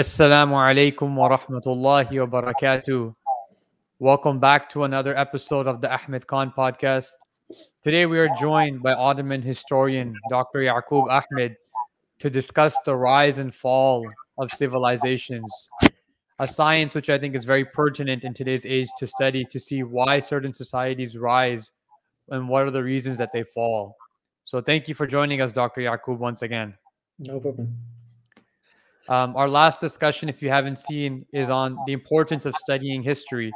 Assalamu alaikum wa rahmatullahi wa barakatuh. Welcome back to another episode of the Ahmed Khan podcast. Today we are joined by Ottoman historian Dr. Yakoob Ahmed to discuss the rise and fall of civilizations, a science which I think is very pertinent in today's age to study, to see why certain societies rise and what are the reasons that they fall. So thank you for joining us, Dr. Yakoob, once again. No problem. Our last discussion, if you haven't seen, is on the importance of studying history.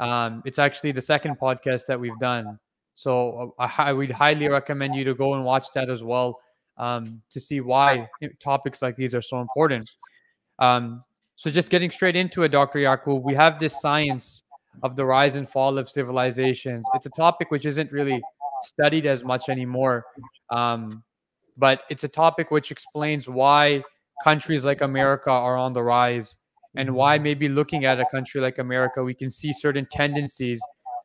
It's actually the second podcast that we've done. So I would highly recommend you to go and watch that as well to see why topics like these are so important. So just getting straight into it, Dr. Yakoob, we have this science of the rise and fall of civilizations. It's a topic which isn't really studied as much anymore, but it's a topic which explains why countries like America are on the rise, and why maybe looking at a country like America, we can see certain tendencies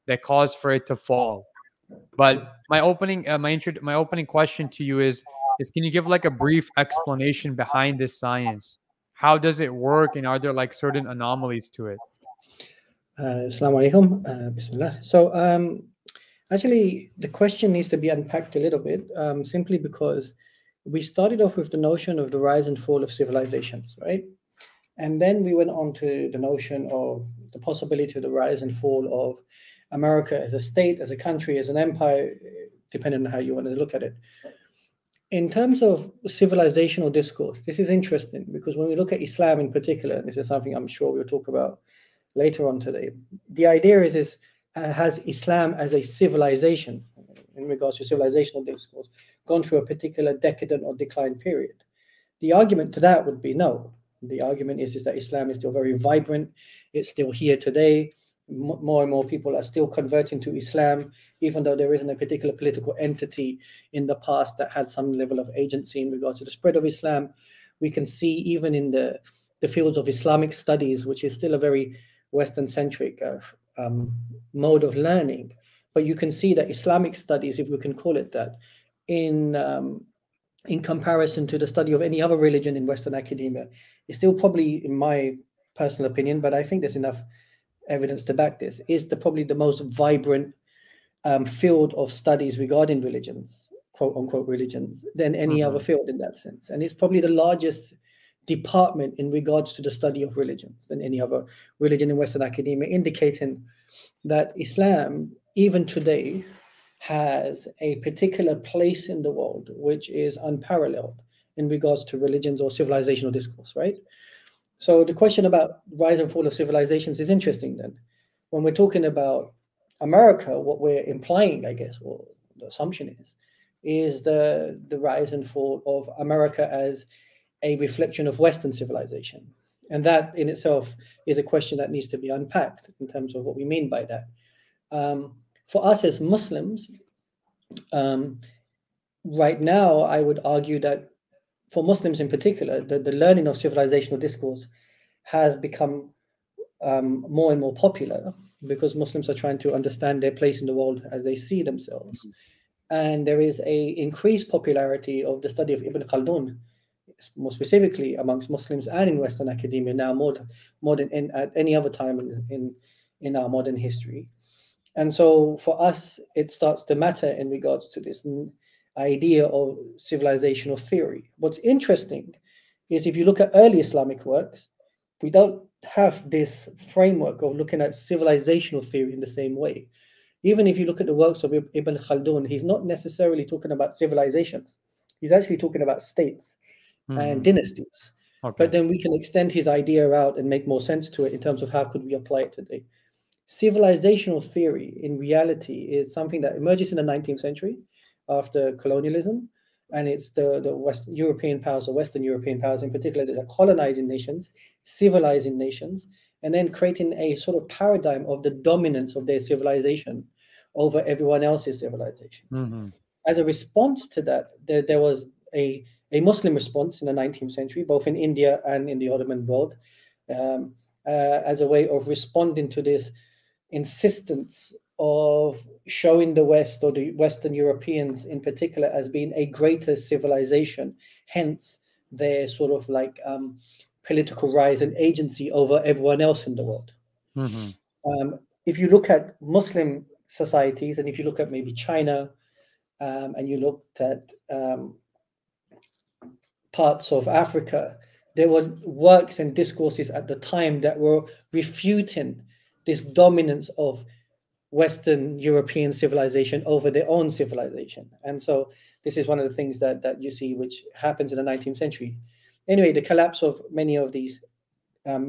that cause for it to fall. But my opening, my opening question to you is can you give like a brief explanation behind this science? How does it work, and are there like certain anomalies to it? Assalamu alaikum, bismillah. So actually, the question needs to be unpacked a little bit, simply because we started off with the notion of the rise and fall of civilizations, right? And then we went on to the notion of the possibility of the rise and fall of America as a state, as a country, as an empire, depending on how you want to look at it. In terms of civilizational discourse, this is interesting because when we look at Islam in particular, and this is something I'm sure we'll talk about later on today, the idea has Islam as a civilization, in regards to civilizational discourse, gone through a particular decadent or decline period? The argument to that would be no. The argument is that Islam is still very vibrant. It's still here today. More and more people are still converting to Islam, even though there isn't a particular political entity in the past that had some level of agency in regards to the spread of Islam. We can see even in the fields of Islamic studies, which is still a very Western-centric mode of learning, but you can see that Islamic studies, if we can call it that, in comparison to the study of any other religion in Western academia, is still probably, in my personal opinion, but I think there's enough evidence to back this, is probably the most vibrant field of studies regarding religions, quote-unquote religions, than any other field in that sense. And it's probably the largest department in regards to the study of religions than any other religion in Western academia, indicating that Islam, even today, has a particular place in the world which is unparalleled in regards to religions or civilizational discourse, right? So the question about rise and fall of civilizations is interesting then. When we're talking about America, what we're implying, I guess, or the assumption is the rise and fall of America as a reflection of Western civilization. And that in itself is a question that needs to be unpacked in terms of what we mean by that. For us as Muslims, right now, I would argue that for Muslims in particular, the learning of civilizational discourse has become more and more popular because Muslims are trying to understand their place in the world as they see themselves. And there is an increased popularity of the study of Ibn Khaldun, more specifically amongst Muslims and in Western academia now more than at any other time in our modern history. And so for us, it starts to matter in regards to this idea of civilizational theory. What's interesting is if you look at early Islamic works, we don't have this framework of looking at civilizational theory in the same way. Even if you look at the works of Ibn Khaldun, he's not necessarily talking about civilizations. He's actually talking about states and dynasties. Okay. But then we can extend his idea out and make more sense to it in terms of how could we apply it today. Civilizational theory, in reality, is something that emerges in the 19th century after colonialism, and it's the West European powers, or Western European powers in particular, that are colonizing nations, civilizing nations, and then creating a sort of paradigm of the dominance of their civilization over everyone else's civilization. As a response to that, there was a Muslim response in the 19th century, both in India and in the Ottoman world, as a way of responding to this insistence of showing the West, or the Western Europeans in particular, as being a greater civilization, hence their sort of like political rise and agency over everyone else in the world. Mm-hmm. If you look at Muslim societies, and if you look at maybe China, and you looked at parts of Africa, there were works and discourses at the time that were refuting this dominance of Western European civilization over their own civilization. And so this is one of the things that, you see, which happens in the 19th century. Anyway, the collapse of many of these, what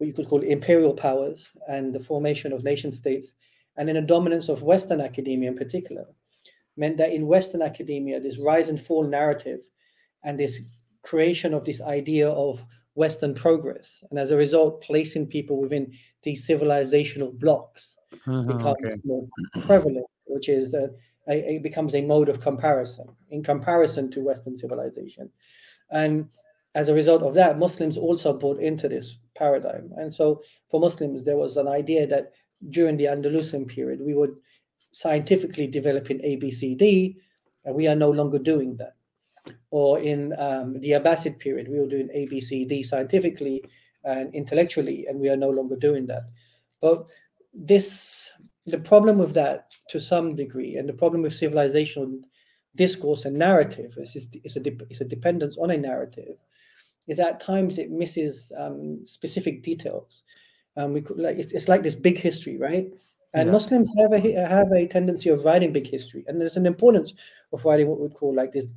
you could call imperial powers, and the formation of nation states, and then a dominance of Western academia in particular, meant that in Western academia, this rise and fall narrative and this creation of this idea of Western progress, and as a result, placing people within these civilizational blocks becomes more prevalent, which is it becomes a mode of comparison in comparison to Western civilization. And as a result of that, Muslims also bought into this paradigm. And so for Muslims, there was an idea that during the Andalusian period, we would scientifically develop in ABCD, and we are no longer doing that. Or in the Abbasid period, we were doing A, B, C, D scientifically and intellectually, and we are no longer doing that. But this, the problem with that to some degree, and the problem with civilizational discourse and narrative, it's a dependence on a narrative, is at times it misses specific details. It's like this big history, right? And yeah. Muslims have a tendency of writing big history, and there's an importance of writing what we'd call like this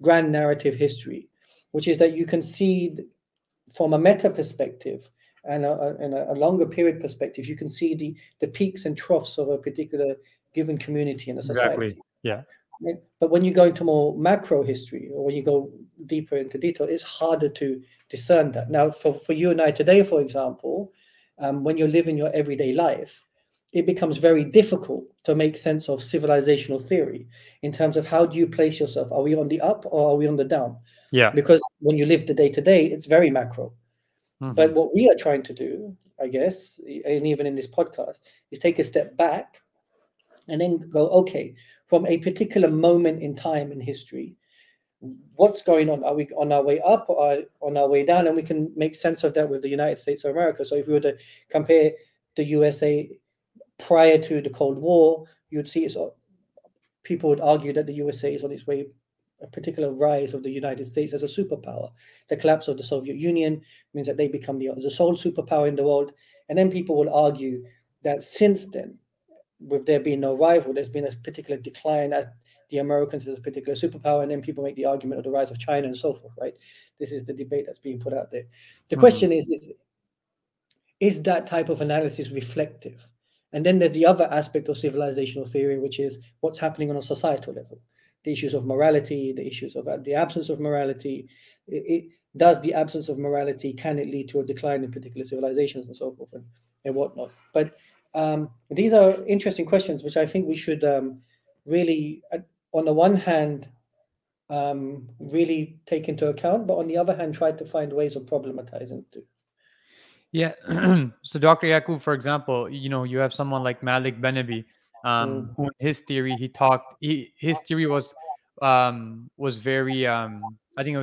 grand narrative history, which is that you can see from a meta perspective and a longer period perspective, you can see the peaks and troughs of a particular given community in a society. Exactly. Yeah. But when you go into more macro history, or when you go deeper into detail, it's harder to discern that. Now, for you and I today, for example, when you're living your everyday life, it becomes very difficult to make sense of civilizational theory in terms of how do you place yourself? Are we on the up or are we on the down? Yeah. Because when you live the day-to-day, it's very macro. Mm-hmm. But what we are trying to do, I guess, and even in this podcast, is take a step back and then go, okay, from a particular moment in time in history, what's going on? Are we on our way up or on our way down? And we can make sense of that with the United States of America. So if we were to compare the USA prior to the Cold War, you'd see people would argue that the USA is on its way, a particular rise of the United States as a superpower. The collapse of the Soviet Union means that they become the sole superpower in the world. And then people will argue that since then, with there being no rival, there's been a particular decline at the Americans as a particular superpower, and then people make the argument of the rise of China and so forth, right? This is the debate that's being put out there. The question is that type of analysis reflective? And then there's the other aspect of civilizational theory, which is what's happening on a societal level, the issues of morality, the issues of the absence of morality. Does the absence of morality, can it lead to a decline in particular civilizations and so forth and whatnot? But these are interesting questions, which I think we should really, on the one hand, really take into account, but on the other hand, try to find ways of problematizing it too. Yeah. So Dr. Yakoob, for example, you have someone like Malik Bennabi, who in his theory, his theory was very, I think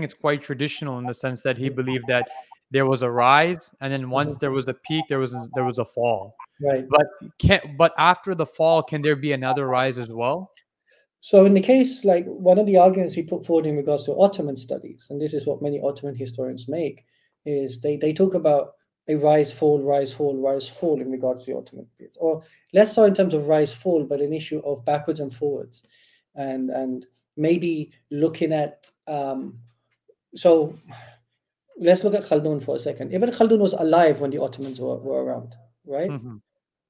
it's quite traditional in the sense that he believed that there was a rise, and then once there was a peak, there was a fall. Right. But after the fall, can there be another rise as well? So in the case, like one of the arguments we put forward in regards to Ottoman studies, and this is what many Ottoman historians make, is they talk about a rise, fall, rise, fall, rise, fall in regards to the Ottoman period, or less so in terms of rise, fall, but an issue of backwards and forwards, and maybe looking at, so let's look at Khaldun for a second. Ibn Khaldun was alive when the Ottomans were around, right? Mm-hmm.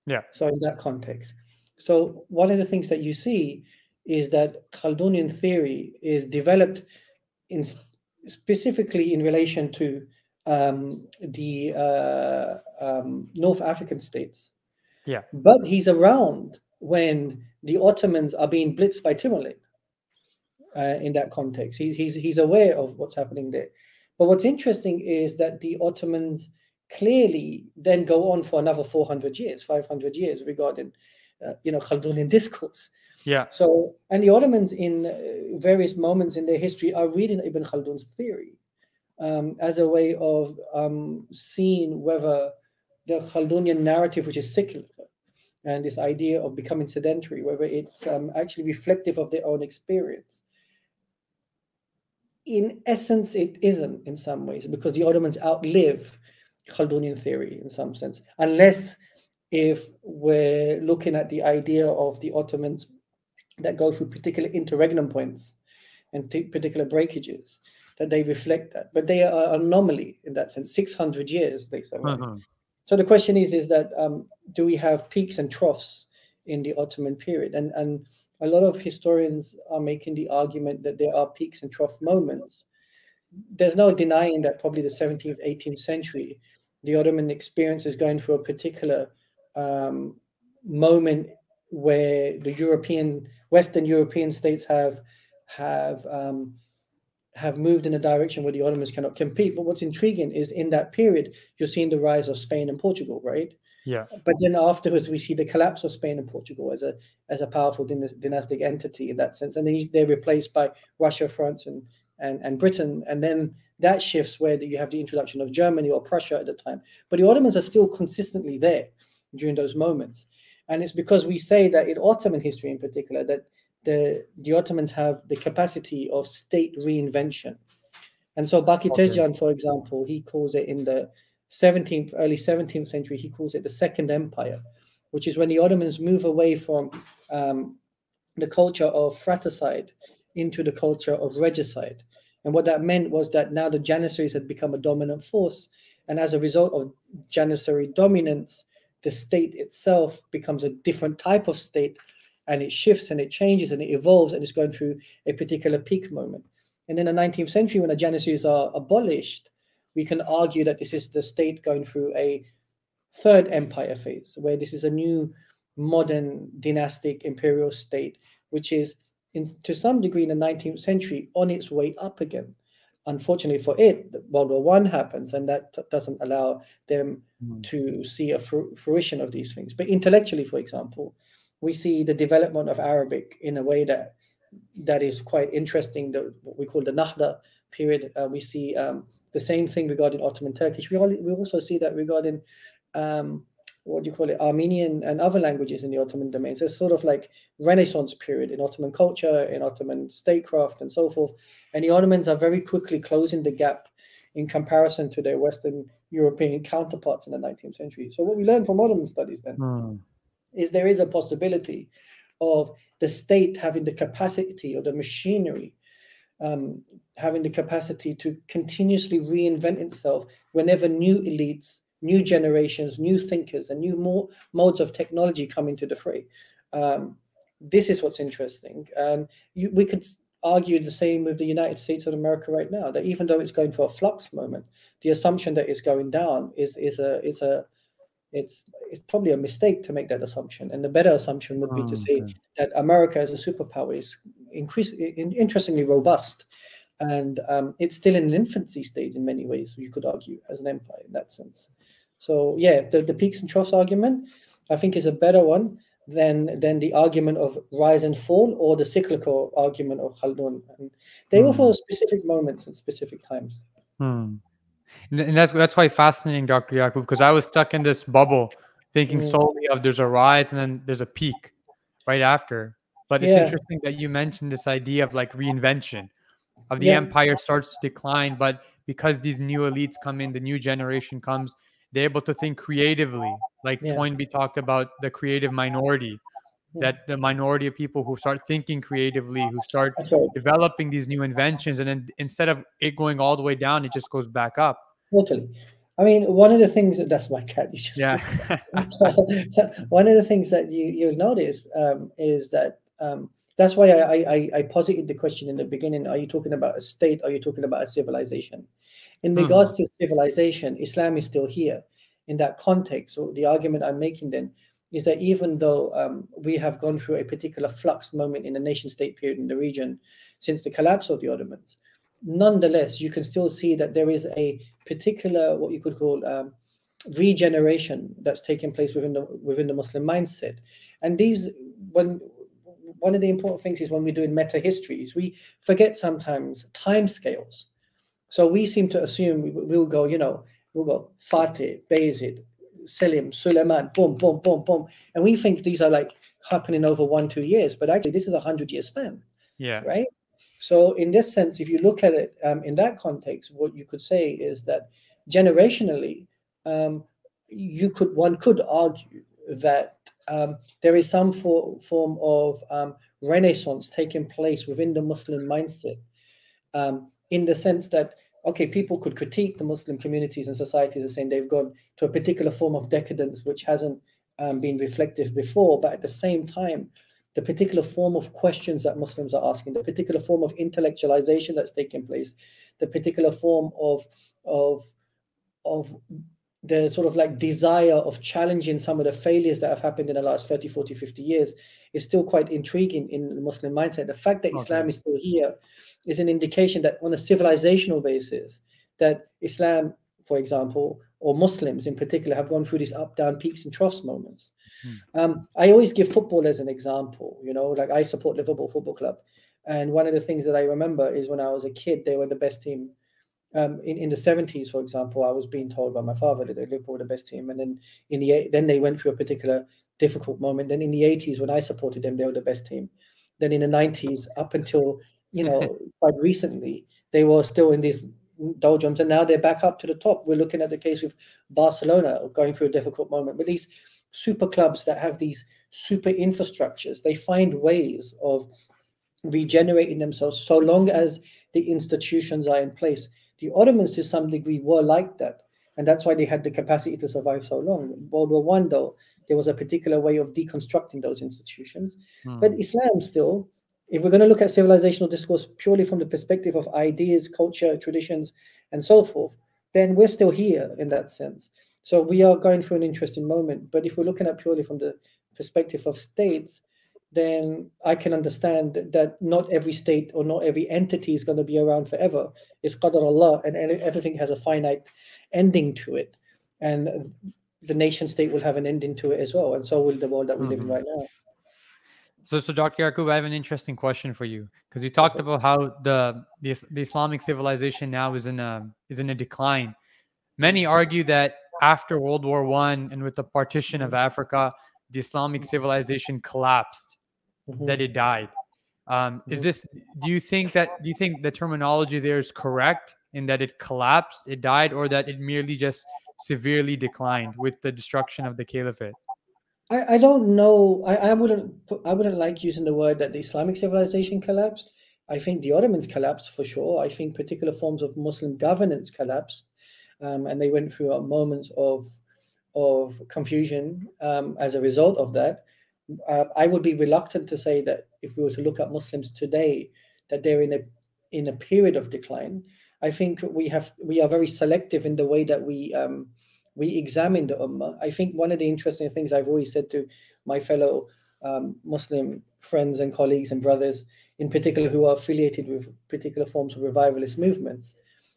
Yeah. So in that context. So one of the things that you see is that Khaldunian theory is developed in specifically in relation to the North African states. Yeah. But he's around when the Ottomans are being blitzed by Timur in that context. He's aware of what's happening there. But what's interesting is that the Ottomans clearly then go on for another 400 years, 500 years regarding, Khaldunian discourse. Yeah. So, and the Ottomans in various moments in their history are reading Ibn Khaldun's theory. as a way of seeing whether the Khaldunian narrative, which is cyclical, and this idea of becoming sedentary, whether it's actually reflective of their own experience. In essence, it isn't in some ways, because the Ottomans outlive Khaldunian theory in some sense, unless if we're looking at the idea of the Ottomans that go through particular interregnum points and particular breakages, that they reflect that. But they are an anomaly in that sense, 600 years, they say. Uh-huh. So the question is that do we have peaks and troughs in the Ottoman period? And a lot of historians are making the argument that there are peaks and trough moments. There's no denying that probably the 17th, 18th century, the Ottoman experience is going through a particular moment where the European, Western European states have moved in a direction where the Ottomans cannot compete. But what's intriguing is in that period, you're seeing the rise of Spain and Portugal, right? Yeah. But then afterwards, we see the collapse of Spain and Portugal as a powerful dynastic entity in that sense. And then they're replaced by Russia, France, and Britain. And then that shifts where you have the introduction of Germany or Prussia at the time. But the Ottomans are still consistently there during those moments. And it's because we say that in Ottoman history in particular, that the Ottomans have the capacity of state reinvention. And so Baki Tezjan, for example, he calls it in the 17th, early 17th century, he calls it the Second Empire, which is when the Ottomans move away from the culture of fratricide into the culture of regicide. And what that meant was that now the Janissaries had become a dominant force. And as a result of Janissary dominance, the state itself becomes a different type of state, and it shifts and it changes and it evolves, and it's going through a particular peak moment. And in the 19th century, when the Janissaries are abolished, we can argue that this is the state going through a third empire phase, where this is a new modern dynastic imperial state, which is to some degree in the 19th century on its way up again. Unfortunately for it, World War I happens, and that doesn't allow them to see a fruition of these things. But intellectually, for example, we see the development of Arabic in a way that is quite interesting, what we call the Nahda period. We see the same thing regarding Ottoman Turkish. We also see that regarding, Armenian and other languages in the Ottoman domain. So it's sort of like Renaissance period in Ottoman culture, in Ottoman statecraft and so forth. And the Ottomans are very quickly closing the gap in comparison to their Western European counterparts in the 19th century. So what we learned from Ottoman studies then is there is a possibility of the state having the capacity, or the machinery having the capacity to continuously reinvent itself whenever new elites, new generations, new thinkers, and new modes of technology come into the fray. This is what's interesting. And we could argue the same with the United States of America right now, that even though it's going for a flux moment, the assumption that it's going down is probably a mistake to make that assumption. And the better assumption would be to say that America as a superpower is interestingly robust, and it's still in an infancy stage in many ways, you could argue, as an empire in that sense. So yeah, the peaks and troughs argument, I think, is a better one than the argument of rise and fall, or the cyclical argument of Khaldun. And they offer specific moments and specific times. And that's why fascinating, Dr. Yakoob, because I was stuck in this bubble thinking solely of there's a rise and then there's a peak right after. But it's interesting that you mentioned this idea of like reinvention of the empire starts to decline, but because these new elites come in, the new generation comes, they're able to think creatively. Like Toynbee talked about the creative minority, that the minority of people who start thinking creatively, who start developing these new inventions, and then instead of it going all the way down, it just goes back up. Totally. I mean, one of the things that's my cat. You just one of the things that you'll notice is that that's why I posited the question in the beginning: are you talking about a state? Are you talking about a civilization? In regards to civilization, Islam is still here in that context. So the argument I'm making then is that even though we have gone through a particular flux moment in the nation-state period in the region since the collapse of the Ottomans, nonetheless, you can still see that there is a particular, what you could call, regeneration that's taking place within the Muslim mindset. And these, one of the important things is when we're doing meta-histories, we forget sometimes timescales. So we seem to assume we'll go, you know, we'll go Fatih, Bayezid, Selim, Suleiman, boom, boom, boom, boom. And we think these are like happening over 1-2 years, but actually this is a 100-year span. Yeah. Right. So in this sense, if you look at it in that context, what you could say is that generationally, one could argue that there is some form of renaissance taking place within the Muslim mindset, in the sense that, okay, people could critique the Muslim communities and societies as saying they've gone to a particular form of decadence which hasn't been reflective before, but at the same time, the particular form of questions that Muslims are asking, the particular form of intellectualization that's taking place, the particular form of the sort of like desire of challenging some of the failures that have happened in the last 30, 40, 50 years is still quite intriguing in the Muslim mindset. The fact that Islam is still here is an indication that on a civilizational basis, that Islam, for example, or Muslims in particular, have gone through these up, down, peaks and troughs moments. I always give football as an example, you know, like I support Liverpool Football Club. And one of the things that I remember is when I was a kid, they were the best team. In the 70s, for example, I was being told by my father that Liverpool were the best team. And then then they went through a particular difficult moment. Then in the 80s, when I supported them, they were the best team. Then in the 90s, up until, you know, quite recently, they were still in these doldrums. And now they're back up to the top. We're looking at the case with Barcelona going through a difficult moment. But these super clubs that have these super infrastructures, they find ways of regenerating themselves so long as the institutions are in place. The Ottomans, to some degree, were like that. And that's why they had the capacity to survive so long. In World War I, though, there was a particular way of deconstructing those institutions. But Islam still, if we're going to look at civilizational discourse purely from the perspective of ideas, culture, traditions, and so forth, then we're still here in that sense. So we are going through an interesting moment. But if we're looking at purely from the perspective of states, then I can understand that not every state or not every entity is going to be around forever. It's Qadar Allah, and everything has a finite ending to it. And the nation state will have an ending to it as well. And so will the world that we live in right now. So Dr. Yakoob, I have an interesting question for you, because you talked about how the Islamic civilization now is in a decline. Many argue that after World War I and with the partition of Africa, the Islamic civilization collapsed, that it died. Do you think the terminology there is correct, in that it collapsed, it died, or that it merely just severely declined with the destruction of the caliphate? I don't know. I wouldn't like using the word that the Islamic civilization collapsed. I think the Ottomans collapsed for sure. I think particular forms of Muslim governance collapsed, and they went through moments of confusion as a result of that. I would be reluctant to say that if we were to look at Muslims today, that they're in a period of decline. I think we are very selective in the way that we examine the Ummah. I think one of the interesting things I've always said to my fellow Muslim friends and colleagues and brothers, in particular who are affiliated with particular forms of revivalist movements,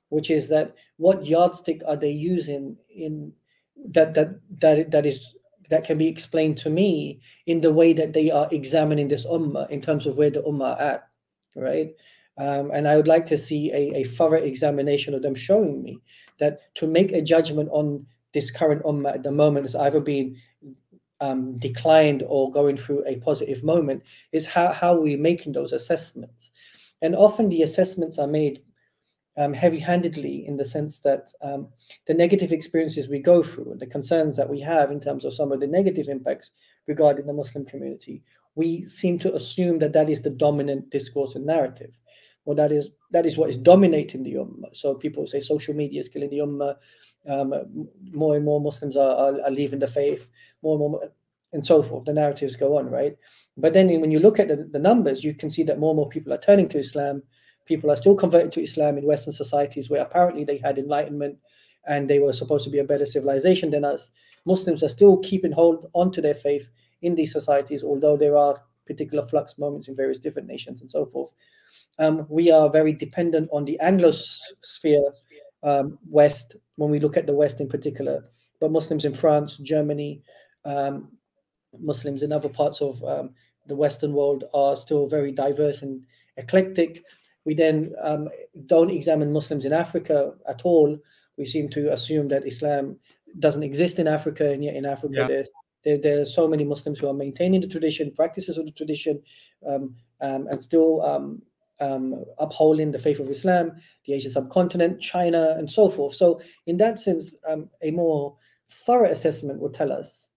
which is that what yardstick are they using in that can be explained to me in the way that they are examining this ummah in terms of where the ummah are at, right? And I would like to see a thorough examination of them showing me that to make a judgment on this current ummah at the moment has either been declined or going through a positive moment is how we're making those assessments. And often the assessments are made heavy-handedly, in the sense that the negative experiences we go through and the concerns that we have in terms of some of the negative impacts regarding the Muslim community, we seem to assume that that is the dominant discourse and narrative, or that is what is dominating the ummah. So people say social media is killing the ummah, more and more Muslims are leaving the faith, more and more, and so forth. The narratives go on, right? But then when you look at the numbers, you can see that more and more people are turning to Islam. People are still converting to Islam in Western societies where apparently they had enlightenment and they were supposed to be a better civilization than us. Muslims are still keeping hold onto their faith in these societies, although there are particular flux moments in various different nations and so forth. We are very dependent on the Anglosphere, West, when we look at the West in particular, but Muslims in France, Germany, Muslims in other parts of the Western world are still very diverse and eclectic. We then don't examine Muslims in Africa at all. We seem to assume that Islam doesn't exist in Africa, and yet in Africa there are so many Muslims who are maintaining the tradition, practices of the tradition, and still upholding the faith of Islam, the Asian subcontinent, China, and so forth. So in that sense, a more thorough assessment would tell us,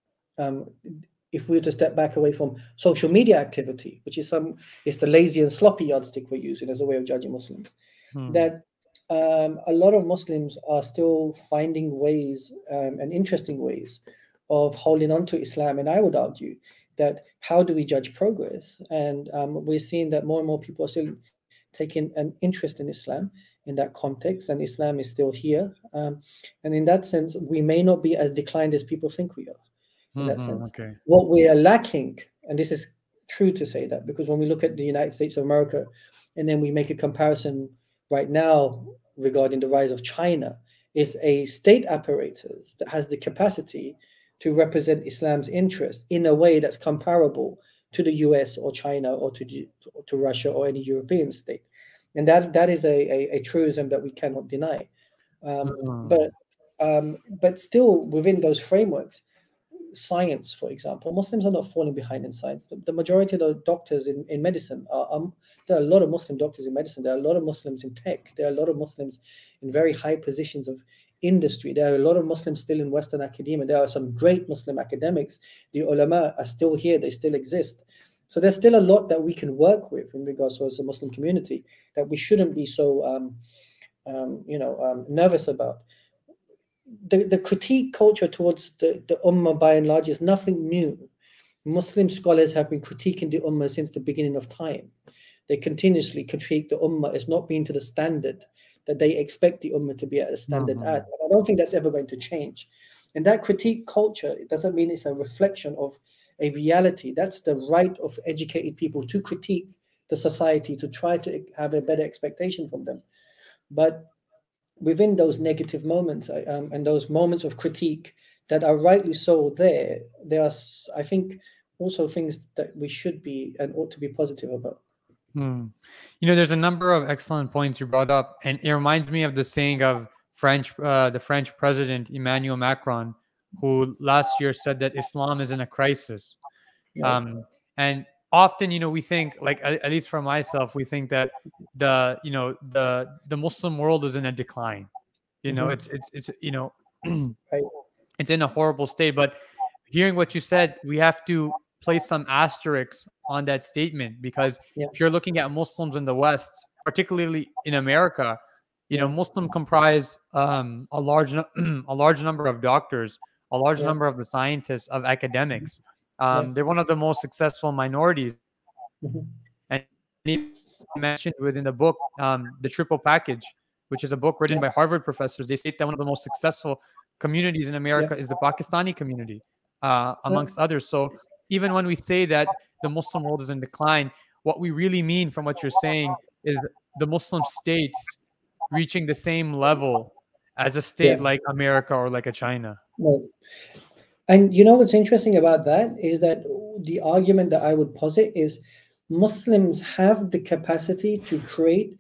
if we were to step back away from social media activity, which is the lazy and sloppy yardstick we're using as a way of judging Muslims, that a lot of Muslims are still finding ways and interesting ways of holding on to Islam. And I would argue that how do we judge progress? And we're seeing that more and more people are still taking an interest in Islam in that context, and Islam is still here. And in that sense, we may not be as declined as people think we are, in that sense. Okay. What we are lacking, and this is true to say that, because when we look at the United States of America, and then we make a comparison right now regarding the rise of China, is a state apparatus that has the capacity to represent Islam's interest in a way that's comparable to the US or China or to Russia or any European state. And that is a truism that we cannot deny. But still, within those frameworks, science, for example, Muslims are not falling behind in science. The majority of the doctors in medicine are, there are a lot of Muslim doctors in medicine. There are a lot of Muslims in tech. There are a lot of Muslims in very high positions of industry. There are a lot of Muslims still in Western academia. There are some great Muslim academics. The ulama are still here. They still exist. So there's still a lot that we can work with in regards to the Muslim community that we shouldn't be so nervous about. The critique culture towards the Ummah by and large is nothing new. Muslim scholars have been critiquing the Ummah since the beginning of time. They continuously critique the Ummah as not being to the standard that they expect the Ummah to be at a standard at. And I don't think that's ever going to change. And that critique culture, it doesn't mean it's a reflection of a reality. That's the right of educated people to critique the society, to try to have a better expectation from them. But within those negative moments and those moments of critique that are rightly so there are, I think, also things that we should be and ought to be positive about. You know, there's a number of excellent points you brought up, and it reminds me of the saying of the French president, Emmanuel Macron, who last year said that Islam is in a crisis. And often, you know, we think, like, at least for myself, we think that the Muslim world is in a decline. You know, it's you know, it's in a horrible state. But hearing what you said, we have to place some asterisks on that statement, because if you're looking at Muslims in the West, particularly in America, you know, Muslim comprise a large number of doctors, a large number of the scientists, of academics. They're one of the most successful minorities. And he mentioned within the book, The Triple Package, which is a book written by Harvard professors. They state that one of the most successful communities in America is the Pakistani community, amongst others. So even when we say that the Muslim world is in decline, what we really mean from what you're saying is the Muslim states reaching the same level as a state like America or like a China. And you know what's interesting about that is that the argument that I would posit is Muslims have the capacity to create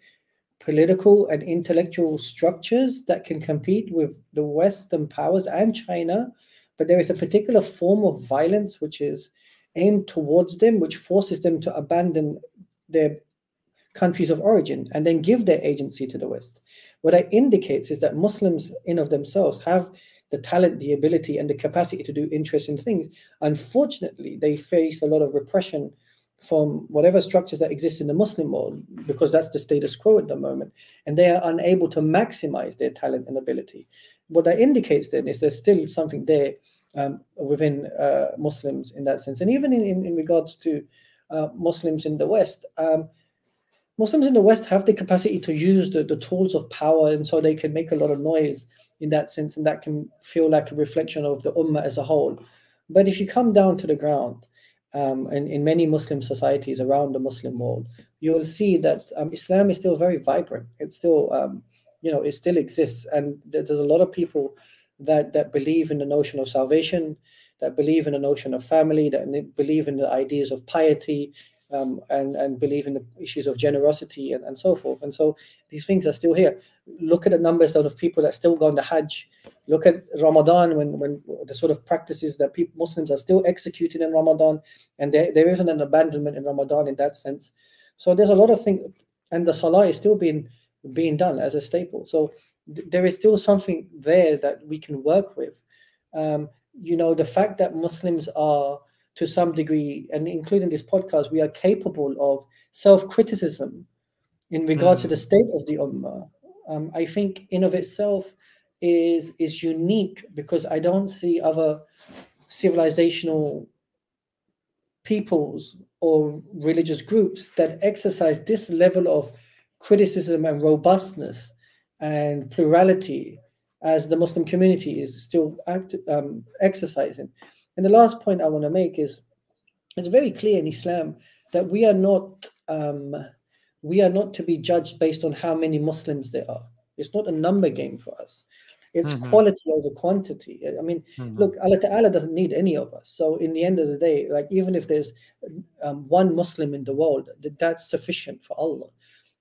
political and intellectual structures that can compete with the Western powers and China, but there is a particular form of violence which is aimed towards them, which forces them to abandon their countries of origin and then give their agency to the West. What that indicates is that Muslims in of themselves have the talent, the ability, and the capacity to do interesting things. Unfortunately, they face a lot of repression from whatever structures that exist in the Muslim world, because that's the status quo at the moment, and they are unable to maximize their talent and ability. What that indicates then is there's still something there within Muslims in that sense. And even in regards to Muslims in the West, Muslims in the West have the capacity to use the tools of power, and so they can make a lot of noise in that sense, and that can feel like a reflection of the Ummah as a whole. But if you come down to the ground, and in many Muslim societies around the Muslim world, you will see that Islam is still very vibrant. It's still, you know, it still exists. And there's a lot of people that believe in the notion of salvation, that believe in the notion of family, that believe in the ideas of piety, and believe in the issues of generosity and so forth. And so these things are still here. Look at the numbers of people that still go on the Hajj. Look at Ramadan, when the sort of practices that people, Muslims are still executing in Ramadan, and there isn't an abandonment in Ramadan in that sense. So there's a lot of things, and the Salah is still being done as a staple. So there is still something there that we can work with. You know, the fact that Muslims are, to some degree, and including this podcast, we are capable of self-criticism in regards to the state of the Ummah, I think in of itself is unique, because I don't see other civilizational peoples or religious groups that exercise this level of criticism and robustness and plurality as the Muslim community is still exercising. And the last point I want to make is, it's very clear in Islam that we are not to be judged based on how many Muslims there are. It's not a number game for us. It's quality over quantity. I mean, look, Allah Ta'ala doesn't need any of us. So in the end of the day, like, even if there's one Muslim in the world, that's sufficient for Allah.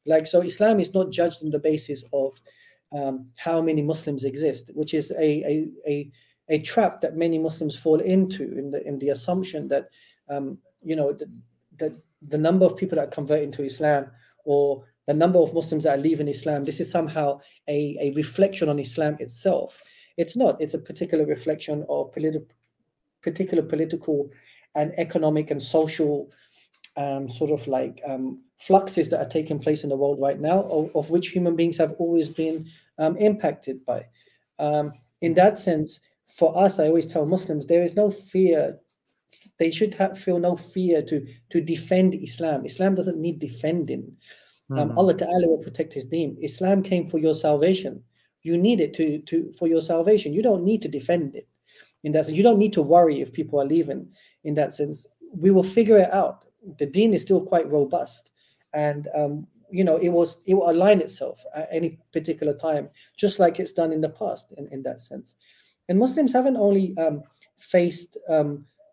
Like, so Islam is not judged on the basis of how many Muslims exist, which is a trap that many Muslims fall into, in the assumption that you know, that the number of people that convert into Islam, or the number of Muslims that are leaving Islam, this is somehow a reflection on Islam itself. It's not. It's a particular reflection of political and economic and social sort of like fluxes that are taking place in the world right now, of which human beings have always been impacted by. In that sense, for us, I always tell Muslims, there is no fear. They should feel no fear to defend Islam. Islam doesn't need defending. Allah Ta'ala will protect his deen. Islam came for your salvation. You need it for your salvation. You don't need to defend it. In that sense, you don't need to worry if people are leaving. In that sense, we will figure it out. The deen is still quite robust, and you know, it will align itself at any particular time, just like it's done in the past, in that sense. And Muslims haven't only faced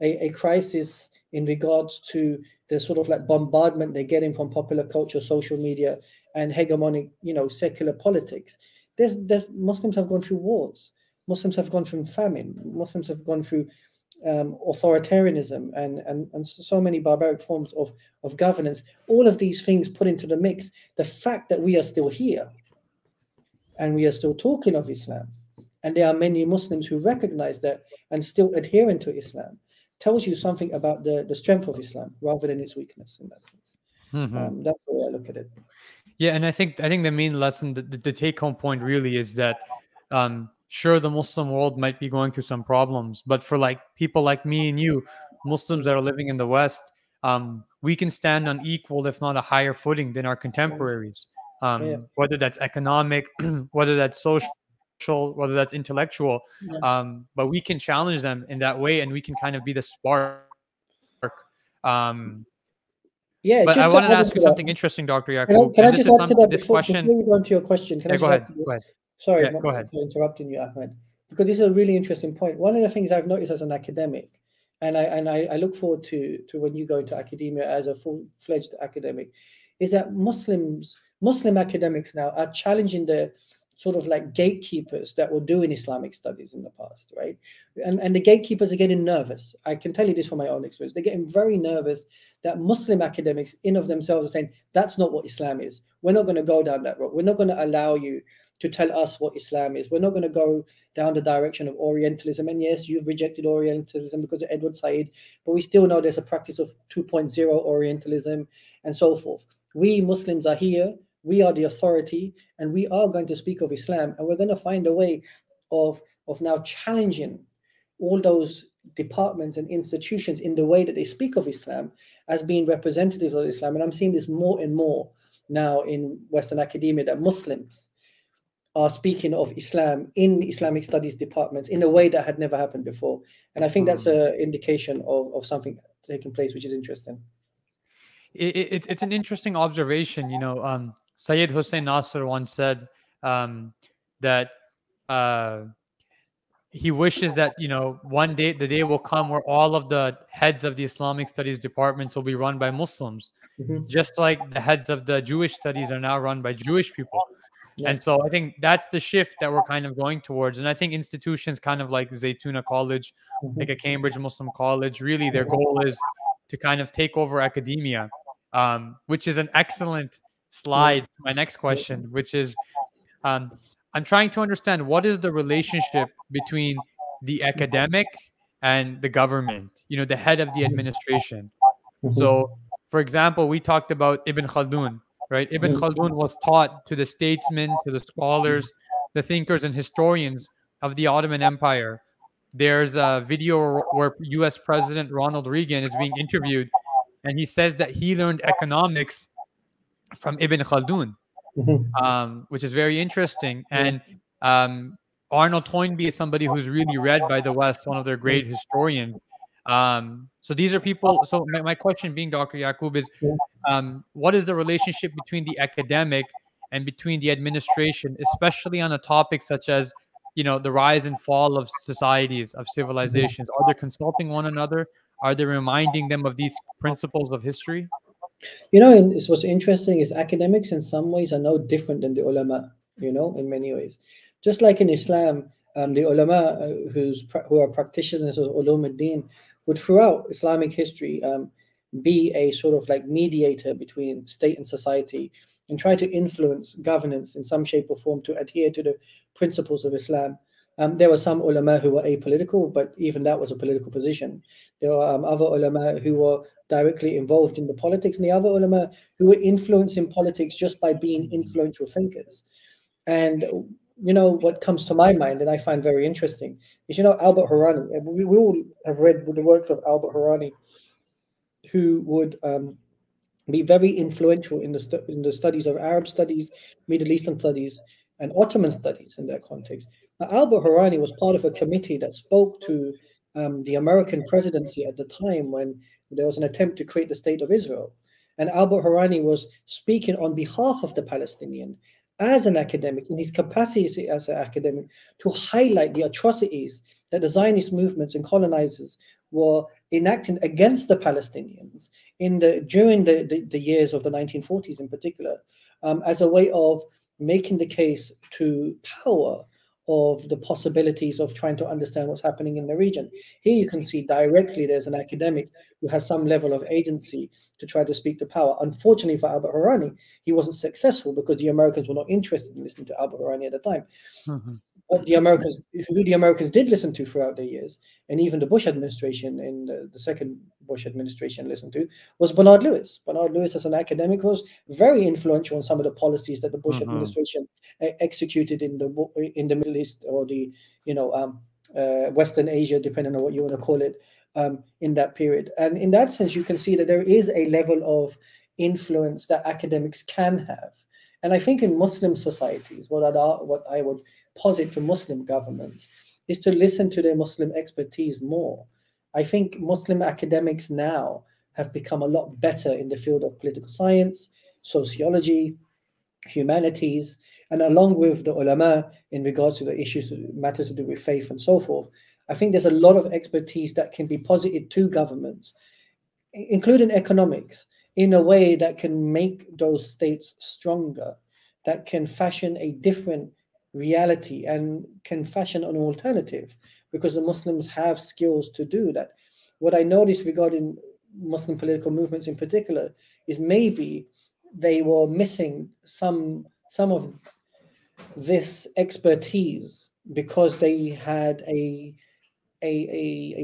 a crisis in regards to the sort of like bombardment they're getting from popular culture, social media, and hegemonic, you know, secular politics. Muslims have gone through wars. Muslims have gone through famine. Muslims have gone through authoritarianism and so many barbaric forms of governance. All of these things put into the mix, the fact that we are still here and we are still talking of Islam, and there are many Muslims who recognize that and still adhering to Islam, tells you something about the strength of Islam rather than its weakness, in that sense. That's the way I look at it. Yeah, and I think the main lesson, the take-home point really is that sure, the Muslim world might be going through some problems, but for like people like me and you, Muslims that are living in the West, we can stand on equal, if not a higher footing than our contemporaries, whether that's economic, whether that's social, whether that's intellectual, but we can challenge them in that way, and we can kind of be the spark. But I wanted to ask you something interesting, Dr. Yakoob. Can I just add to that before we go into your question? Can I go ahead? Sorry, go ahead for interrupting you, Ahmed, because this is a really interesting point. One of the things I've noticed as an academic, and I look forward to when you go into academia as a full-fledged academic, is that Muslim academics now are challenging the sort of like gatekeepers that were doing Islamic studies in the past, right? And the gatekeepers are getting nervous. I can tell you this from my own experience. They're getting very nervous that Muslim academics in of themselves are saying, that's not what Islam is. We're not going to go down that road. We're not going to allow you to tell us what Islam is. We're not going to go down the direction of Orientalism. And yes, you've rejected Orientalism because of Edward Said, but we still know there's a practice of 2.0 Orientalism and so forth. We Muslims are here. We are the authority, and we are going to speak of Islam, and we're going to find a way of now challenging all those departments and institutions in the way that they speak of Islam as being representatives of Islam. And I'm seeing this more and more now in Western academia, that Muslims are speaking of Islam in Islamic studies departments in a way that had never happened before. And I think that's an indication of something taking place, which is interesting. It's an interesting observation, you know. Sayyid Hussain Nasser once said that he wishes that, you know, one day, the day will come where all of the heads of the Islamic studies departments will be run by Muslims, just like the heads of the Jewish studies are now run by Jewish people. And so I think that's the shift that we're kind of going towards. And I think institutions kind of like Zaytuna College, like a Cambridge Muslim College, really their goal is to kind of take over academia, which is an excellent slide to my next question, which is, I'm trying to understand what is the relationship between the academic and the government, you know, the head of the administration. So, for example, we talked about Ibn Khaldun, right? Ibn Khaldun was taught to the statesmen, to the scholars, the thinkers and historians of the Ottoman Empire. There's a video where US President Ronald Reagan is being interviewed, and he says that he learned economics from Ibn Khaldun. Which is very interesting. And Arnold Toynbee is somebody who's really read by the West, one of their great historians. So these are people. So my question being, Dr. Yakoob, is what is the relationship between the academic and between the administration, especially on a topic such as, you know, the rise and fall of societies, of civilizations? Are they consulting one another? Are they reminding them of these principles of history? You know, and what's interesting is academics in some ways are no different than the ulama, you know, in many ways. Just like in Islam, the ulama who are practitioners of ulum al-deen would throughout Islamic history be a sort of like mediator between state and society and try to influence governance in some shape or form to adhere to the principles of Islam. There were some ulama who were apolitical, but even that was a political position. There are other ulama who were directly involved in the politics, and the other ulama who were influencing politics just by being influential thinkers. And, you know, what comes to my mind, and I find very interesting, is, you know, Albert Hourani. We all have read the works of Albert Hourani, who would be very influential in the studies of Arab studies, Middle Eastern studies, and Ottoman studies in that context. Now, Albert Hourani was part of a committee that spoke to the American presidency at the time when there was an attempt to create the state of Israel. And Albert Hourani was speaking on behalf of the Palestinian as an academic, in his capacity as an academic, to highlight the atrocities that the Zionist movements and colonizers were enacting against the Palestinians during the years of the 1940s in particular, as a way of making the case to power of the possibilities of trying to understand what's happening in the region. Here you can see directly there's an academic who has some level of agency to try to speak to power. Unfortunately for Albert Hourani, he wasn't successful because the Americans were not interested in listening to Albert Hourani at the time. But the Americans did listen to throughout the years, and even the Bush administration, in the second Bush administration listened to, was Bernard Lewis. Bernard Lewis as an academic was very influential on some of the policies that the Bush administration executed in the Middle East, or the, you know, Western Asia, depending on what you want to call it, in that period. And in that sense, you can see that there is a level of influence that academics can have. And I think in Muslim societies, what I would posit to Muslim governments is to listen to their Muslim expertise more. I think Muslim academics now have become a lot better in the field of political science, sociology, humanities, and along with the ulama in regards to the issues, matters to do with faith and so forth. I think there's a lot of expertise that can be posited to governments, including economics, in a way that can make those states stronger, that can fashion a different reality and can fashion an alternative, because the Muslims have skills to do that. What I notice regarding Muslim political movements in particular is maybe they were missing some of this expertise because they had a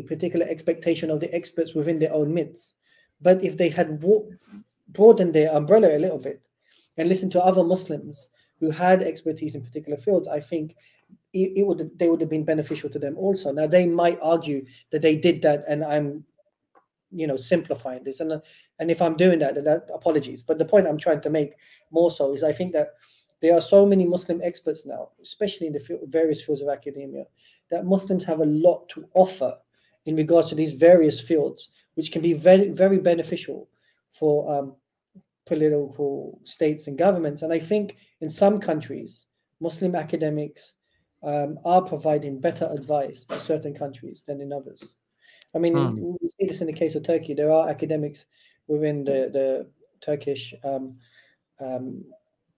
particular expectation of the experts within their own midst. But if they had broadened their umbrella a little bit and listened to other Muslims who had expertise in particular fields, I think they would have been beneficial to them also. Now, they might argue that they did that, and I'm, you know, simplifying this. And if I'm doing that, apologies. But the point I'm trying to make more so is I think that there are so many Muslim experts now, especially in the various fields of academia, that Muslims have a lot to offer in regards to these various fields, which can be very, very beneficial for political states and governments. And I think in some countries, Muslim academics are providing better advice to certain countries than in others. I mean, we see this in the case of Turkey. There are academics within the Turkish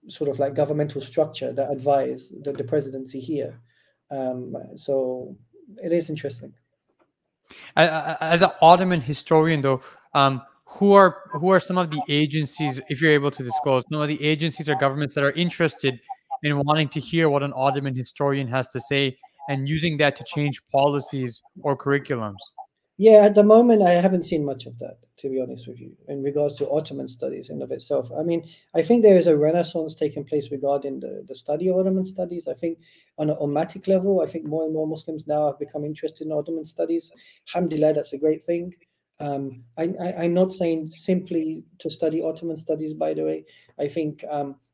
sort of like governmental structure that advise the presidency here. So it is interesting. As an Ottoman historian, though, who are some of the agencies, if you're able to disclose, some of the agencies or governments that are interested in wanting to hear what an Ottoman historian has to say and using that to change policies or curriculums? Yeah, at the moment, I haven't seen much of that, to be honest with you, in regards to Ottoman studies in of itself. I mean, I think there is a renaissance taking place regarding the study of Ottoman studies. I think on an ummatic level, I think more and more Muslims now have become interested in Ottoman studies. Alhamdulillah, that's a great thing. I'm not saying simply to study Ottoman studies, by the way. I think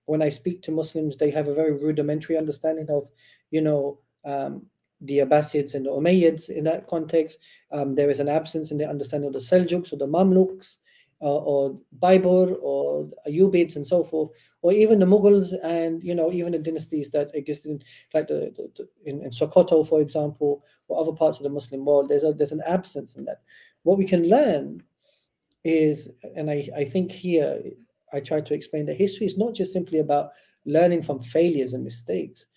when I speak to Muslims, they have a very rudimentary understanding of, you know, the Abbasids and the Umayyads in that context. There is an absence in the understanding of the Seljuks or the Mamluks or Baibur or Ayyubids and so forth, or even the Mughals and, you know, even the dynasties that existed like in Sokoto, for example, or other parts of the Muslim world. There's an absence in that. What we can learn is, and I think here I try to explain that history is not just simply about learning from failures and mistakes.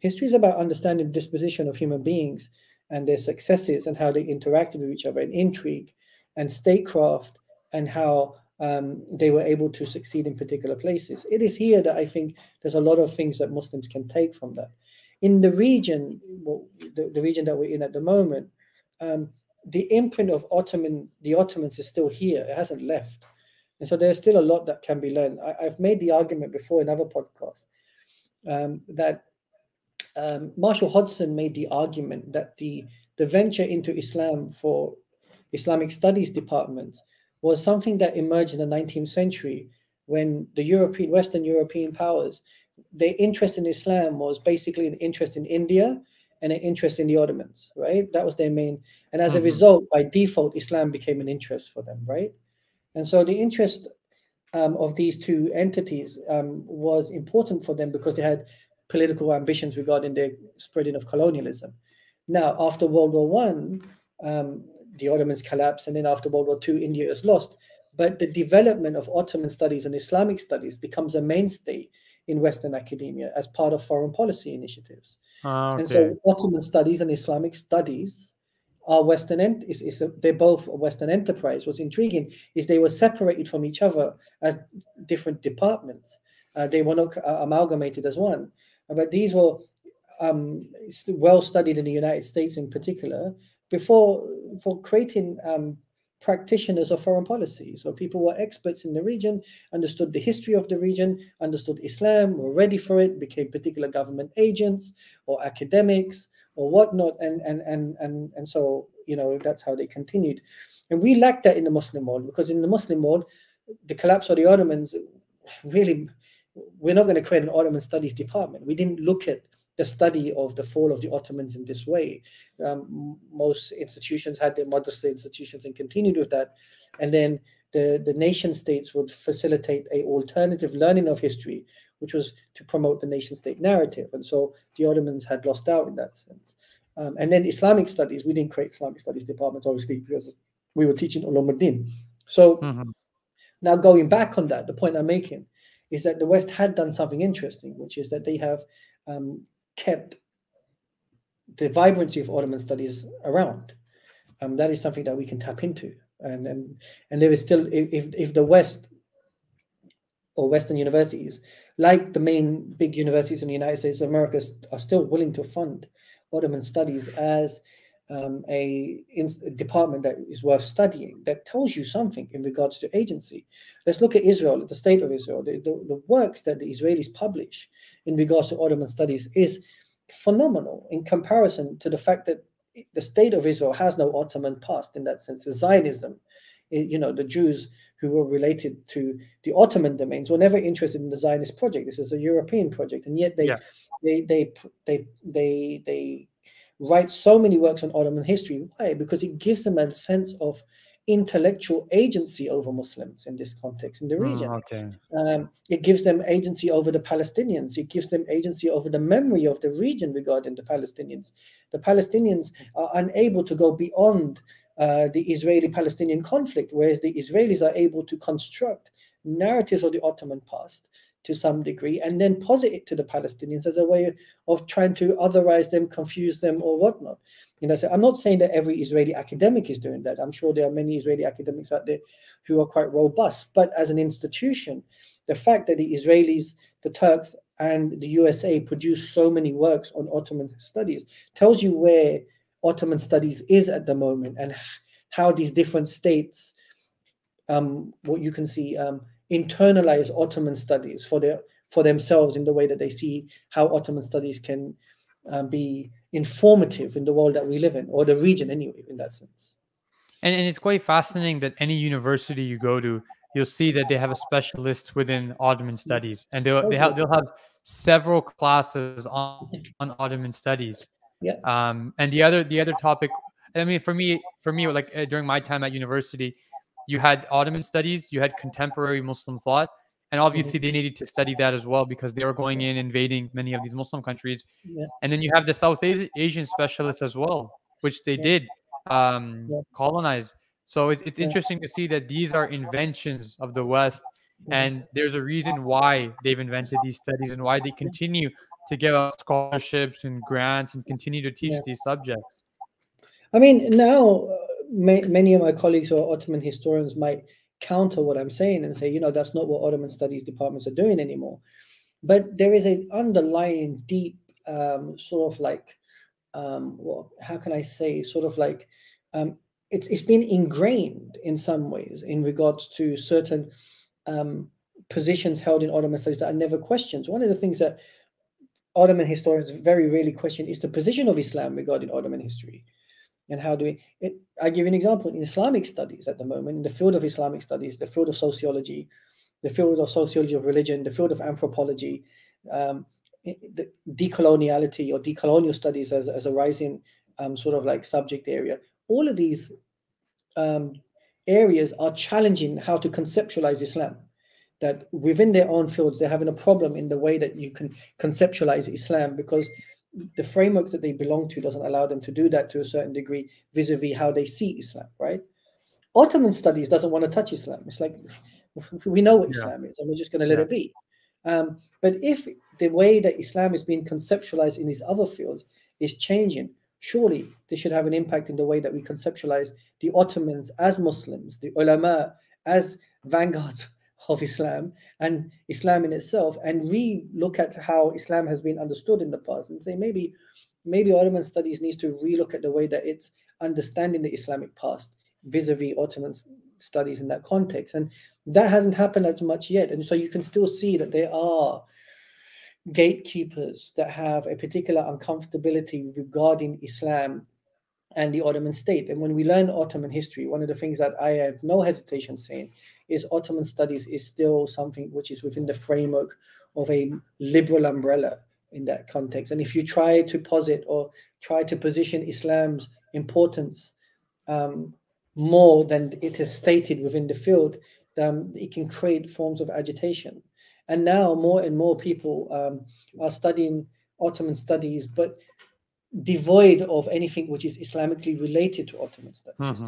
History is about understanding the disposition of human beings and their successes and how they interacted with each other and intrigue and statecraft and how they were able to succeed in particular places. It is here that I think there's a lot of things that Muslims can take from that. In the region, well, the region that we're in at the moment, the imprint of the Ottomans is still here. It hasn't left. And so there's still a lot that can be learned. I've made the argument before in other podcasts that Marshall Hodgson made the argument that the venture into Islam for Islamic studies departments was something that emerged in the 19th century when the Western European powers, their interest in Islam was basically an interest in India and an interest in the Ottomans, right? That was their main, and as a result, by default, Islam became an interest for them, right? And so the interest of these two entities was important for them because they had political ambitions regarding the spreading of colonialism. Now, after World War I, the Ottomans collapsed, and then after World War II, India is lost. But the development of Ottoman studies and Islamic studies becomes a mainstay in Western academia as part of foreign policy initiatives. Okay. And so Ottoman studies and Islamic studies are Western, they're both a Western enterprise. What's intriguing is they were separated from each other as different departments. They were not amalgamated as one. But these were well studied in the United States in particular for creating practitioners of foreign policy. So people were experts in the region, understood the history of the region, understood Islam, were ready for it, became particular government agents or academics or whatnot. And so, you know, that's how they continued. And we lack that in the Muslim world, because in the Muslim world, the collapse of the Ottomans really... We're not going to create an Ottoman studies department. We didn't look at the study of the fall of the Ottomans in this way. Most institutions had their madrasa institutions and continued with that. And then the nation states would facilitate an alternative learning of history, which was to promote the nation state narrative. And so the Ottomans had lost out in that sense. And then Islamic studies, we didn't create Islamic studies departments, obviously, because we were teaching ulumuddin. So now going back on that, the point I'm making is that the West had done something interesting, which is that they have kept the vibrancy of Ottoman studies around. That is something that we can tap into. And there is still, if the West or Western universities, like the main big universities in the United States of America, are still willing to fund Ottoman studies as a department that is worth studying, that tells you something in regards to agency. Let's look at Israel, the state of Israel. The works that the Israelis publish in regards to Ottoman studies is phenomenal in comparison to the fact that the state of Israel has no Ottoman past in that sense. The Zionism, you know, the Jews who were related to the Ottoman domains were never interested in the Zionist project. This is a European project, and yet they write so many works on Ottoman history. Why? Because it gives them a sense of intellectual agency over Muslims in this context in the region. It gives them agency over the Palestinians. It gives them agency over the memory of the region regarding the Palestinians. The Palestinians are unable to go beyond the Israeli-Palestinian conflict, whereas the Israelis are able to construct narratives of the Ottoman past to some degree and then posit it to the Palestinians as a way of trying to otherize them, confuse them, or whatnot. You know, so I'm not saying that every Israeli academic is doing that. I'm sure there are many Israeli academics out there who are quite robust, but as an institution, the fact that the Israelis, the Turks, and the USA produce so many works on Ottoman studies tells you where Ottoman studies is at the moment and how these different states, what you can see, internalize Ottoman studies for themselves in the way that they see how Ottoman studies can be informative in the world that we live in, or the region anyway, in that sense. And it's quite fascinating that any university you go to, you'll see that they have a specialist within Ottoman studies, and they'll have several classes on Ottoman studies. Yeah. And the other topic, I mean, for me, like during my time at university, you had Ottoman studies, you had contemporary Muslim thought, and obviously they needed to study that as well because they were going in invading many of these Muslim countries. Yeah. And then you have the South Asian specialists as well, which they did colonize. So it's interesting to see that these are inventions of the West, and there's a reason why they've invented these studies and why they continue to give out scholarships and grants and continue to teach these subjects. I mean, now many of my colleagues who are Ottoman historians might counter what I'm saying and say, you know, that's not what Ottoman studies departments are doing anymore. But there is an underlying deep sort of like, how can I say, sort of like, it's been ingrained in some ways in regards to certain positions held in Ottoman studies that are never questioned. One of the things that Ottoman historians very rarely question is the position of Islam regarding Ottoman history. And how do we, I give you an example in Islamic studies at the moment, in the field of Islamic studies, the field of sociology, of religion, the field of anthropology, the decoloniality or decolonial studies as a rising sort of like subject area. All of these areas are challenging how to conceptualize Islam, that within their own fields, they're having a problem in the way that you can conceptualize Islam because the frameworks that they belong to doesn't allow them to do that to a certain degree vis-a-vis how they see Islam, right? Ottoman studies doesn't want to touch Islam. It's like, we know what Islam is and we're just going to let it be. But if the way that Islam is being conceptualized in these other fields is changing, surely this should have an impact in the way that we conceptualize the Ottomans as Muslims, the ulama as vanguards of Islam and Islam in itself, and re-look at how Islam has been understood in the past and say maybe Ottoman studies needs to re-look at the way that it's understanding the Islamic past vis-a-vis Ottoman studies in that context. And that hasn't happened as much yet. And so you can still see that there are gatekeepers that have a particular uncomfortability regarding Islam and the Ottoman state. And when we learn Ottoman history, one of the things that I have no hesitation saying is Ottoman studies is still something which is within the framework of a liberal umbrella in that context. And if you try to posit or try to position Islam's importance more than it is stated within the field, then it can create forms of agitation. And now more and more people are studying Ottoman studies, but devoid of anything which is Islamically related to Ottoman studies.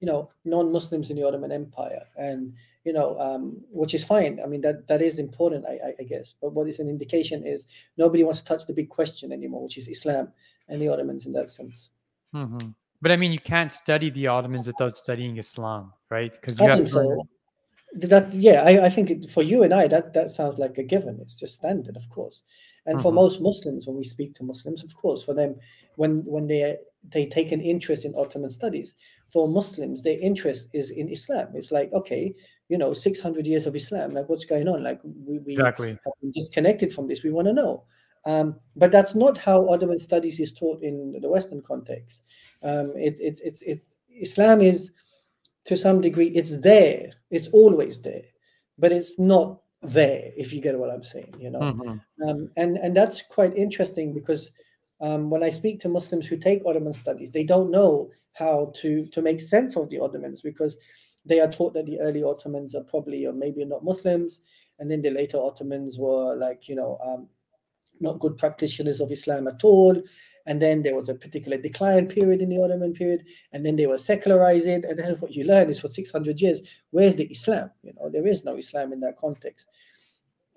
You know, non-Muslims in the Ottoman Empire, and you know, which is fine. I mean, that is important, I guess. But what is an indication is nobody wants to touch the big question anymore, which is Islam and the Ottomans in that sense. But I mean, you can't study the Ottomans without studying Islam, right? Because you have to. That, yeah, I think for you and I, that sounds like a given. It's just standard, of course. And for most Muslims, when we speak to Muslims, of course, for them, when they take an interest in Ottoman studies, for Muslims, their interest is in Islam. It's like, okay, you know, 600 years of Islam, like what's going on? Like we have been disconnected from this. We want to know. But that's not how Ottoman studies is taught in the Western context. Islam is, to some degree, it's there. It's always there, but it's not there, if you get what I'm saying, you know. And that's quite interesting because when I speak to Muslims who take Ottoman studies, they don't know how to make sense of the Ottomans, because they are taught that the early Ottomans are probably or maybe not Muslims, and then the later Ottomans were like, you know, not good practitioners of Islam at all. And then there was a particular decline period in the Ottoman period, and then they were secularizing. And then what you learn is for 600 years, where's the Islam? You know, there is no Islam in that context.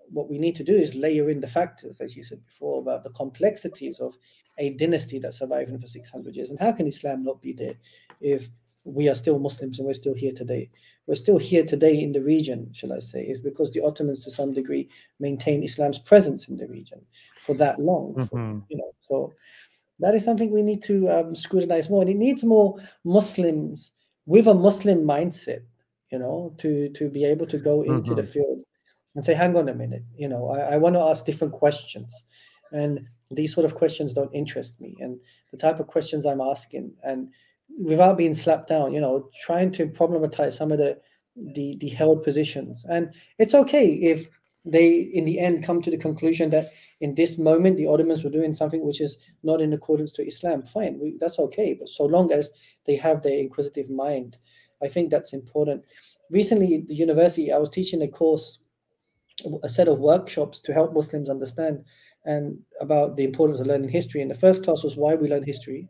What we need to do is layer in the factors, as you said before, about the complexities of a dynasty that's surviving for 600 years. And how can Islam not be there if we are still Muslims and we're still here today? We're still here today in the region, shall I say, is because the Ottomans to some degree maintained Islam's presence in the region for that long. Mm-hmm. You know, so that is something we need to scrutinize more, and it needs more Muslims with a Muslim mindset, you know, to be able to go into the field and say, hang on a minute, you know, I want to ask different questions, and these sort of questions don't interest me, and the type of questions I'm asking, and without being slapped down, you know, trying to problematize some of the held positions. And it's okay if they, in the end, come to the conclusion that in this moment the Ottomans were doing something which is not in accordance to Islam. Fine, that's okay. But so long as they have their inquisitive mind, I think that's important. Recently at the university, I was teaching a course, a set of workshops to help Muslims understand and about the importance of learning history. And the first class was why we learn history.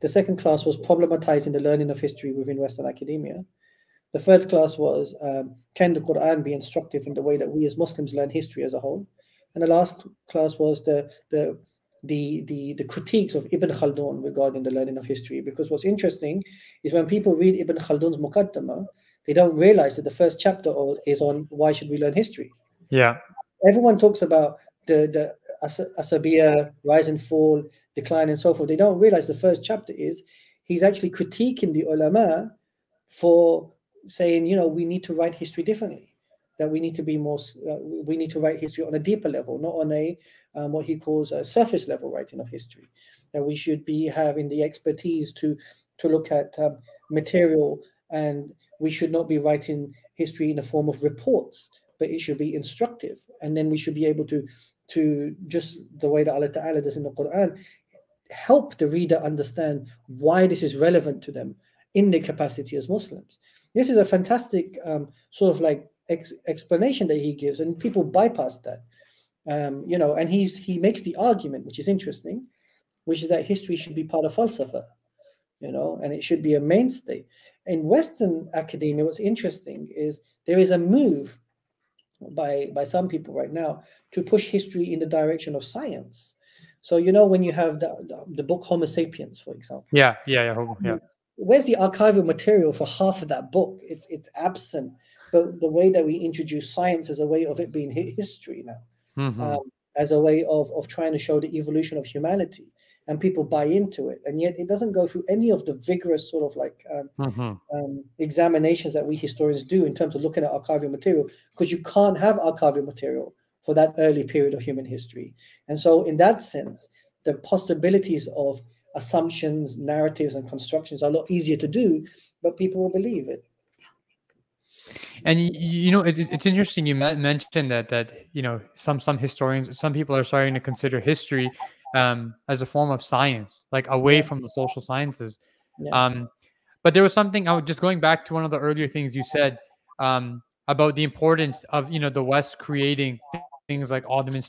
The second class was problematizing the learning of history within Western academia. The third class was, can the Quran be instructive in the way that we as Muslims learn history as a whole? And the last class was the critiques of Ibn Khaldun regarding the learning of history. Because what's interesting is when people read Ibn Khaldun's Muqaddamah, they don't realize that the first chapter is on why should we learn history? Yeah. Everyone talks about the Asabiya, rise and fall, decline and so forth. They don't realize the first chapter is he's actually critiquing the ulama for saying, you know, we need to write history differently, that we need to be more, we need to write history on a deeper level, not on a what he calls a surface level writing of history, that we should be having the expertise to look at material, and we should not be writing history in the form of reports, but it should be instructive. And then we should be able to just the way that Allah Ta'ala does in the Quran, help the reader understand why this is relevant to them in their capacity as Muslims. This is a fantastic sort of like explanation that he gives, and people bypass that, you know, and he makes the argument, which is interesting, which is that history should be part of falsafa, you know, and it should be a mainstay. In Western academia, what's interesting is there is a move by some people right now to push history in the direction of science. So, you know, when you have the book Homo Sapiens, for example. Yeah. Where's the archival material for half of that book? It's absent. But the way that we introduce science as a way of it being history now, as a way of trying to show the evolution of humanity, and people buy into it. And yet it doesn't go through any of the vigorous sort of like examinations that we historians do in terms of looking at archival material, because you can't have archival material for that early period of human history. And so in that sense, the possibilities of assumptions, narratives, and constructions are a lot easier to do, but people will believe it. And you know, it's interesting you mentioned that you know, some historians, some people are starting to consider history as a form of science, like away from the social sciences. But there was something I was just going back to one of the earlier things you said about the importance of, you know, the West creating things like Ottoman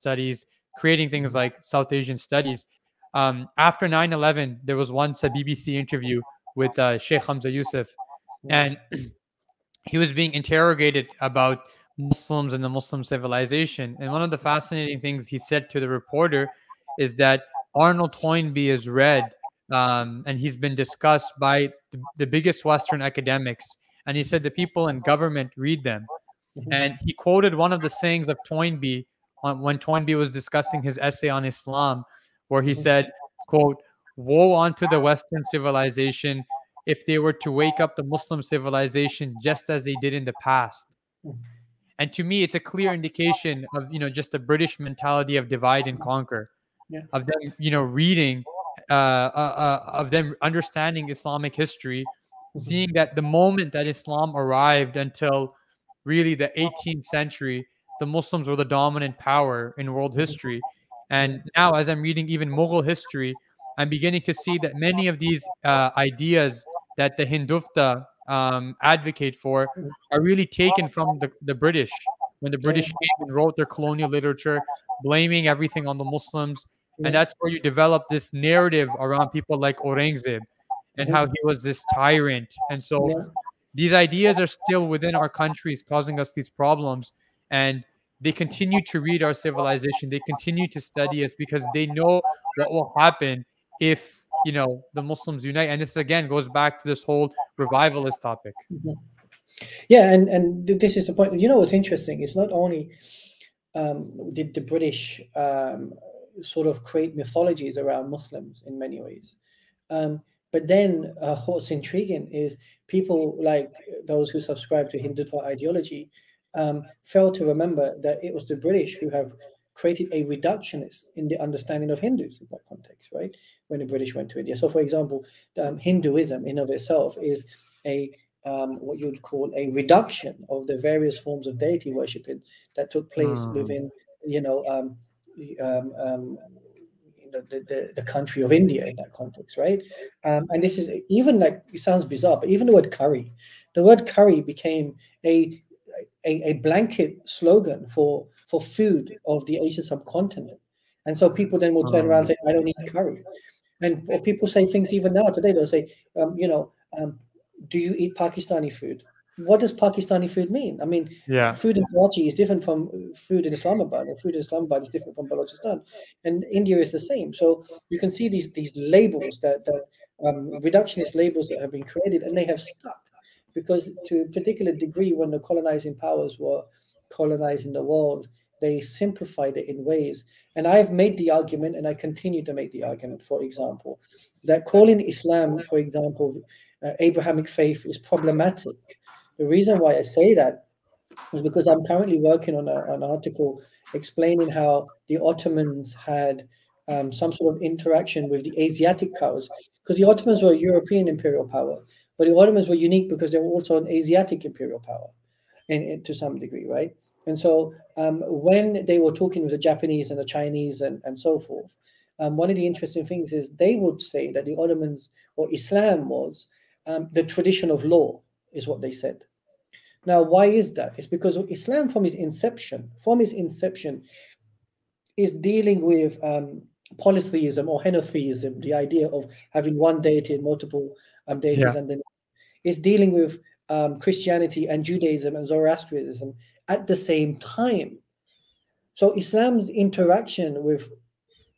studies, creating things like South Asian studies. After 9/11, there was once a BBC interview with Sheikh Hamza Yusuf, and he was being interrogated about Muslims and the Muslim civilization. And one of the fascinating things he said to the reporter is that Arnold Toynbee is read and he's been discussed by the biggest Western academics. And he said the people in government read them. And he quoted one of the sayings of Toynbee when Toynbee was discussing his essay on Islam, where he said, quote, "Woe unto the Western civilization if they were to wake up the Muslim civilization just as they did in the past." And to me, it's a clear indication of, you know, just the British mentality of divide and conquer. Of them, you know, reading, of them understanding Islamic history, seeing that the moment that Islam arrived until really the 18th century, the Muslims were the dominant power in world history. And now, as I'm reading even Mughal history, I'm beginning to see that many of these ideas that the Hindufta advocate for are really taken from the British, when the British came and wrote their colonial literature, blaming everything on the Muslims. And that's where you develop this narrative around people like Aurangzeb and how he was this tyrant. And so these ideas are still within our countries, causing us these problems. And they continue to read our civilization. They continue to study us because they know what will happen if, you know, the Muslims unite. And this, again, goes back to this whole revivalist topic. Yeah, and this is the point. You know what's interesting? It's not only did the British sort of create mythologies around Muslims in many ways, but then what's intriguing is people like those who subscribe to Hindutva ideology fail to remember that it was the British who have created a reductionist in the understanding of Hindus in that context, right? When the British went to India. So, for example, Hinduism in of itself is a what you'd call a reduction of the various forms of deity worshipping that took place within, you know, the country of India in that context, right? And this is even like, it sounds bizarre, but even the word curry became a blanket slogan for food of the Asian subcontinent. And so people then will turn around and say, I don't eat curry. And people say things even now today, they'll say, you know, do you eat Pakistani food? What does Pakistani food mean? I mean, food in Karachi is different from food in Islamabad, and food in Islamabad is different from Balochistan. And India is the same. So you can see these labels, that reductionist labels that have been created, and they have stuck. Because to a particular degree, when the colonizing powers were colonizing the world, they simplified it in ways. And I've made the argument, and I continue to make the argument, for example, that calling Islam, for example, Abrahamic faith is problematic. The reason why I say that is because I'm currently working on an article explaining how the Ottomans had some sort of interaction with the Asiatic powers, because the Ottomans were a European imperial power. But the Ottomans were unique because they were also an Asiatic imperial power, and to some degree, right? And so when they were talking with the Japanese and the Chinese and so forth, one of the interesting things is they would say that the Ottomans, or Islam, was the tradition of law, is what they said. Now, why is that? It's because Islam, from its inception, is dealing with polytheism or henotheism, the idea of having one deity and multiple deities, and then it's dealing with Christianity and Judaism and Zoroastrianism at the same time. So Islam's interaction with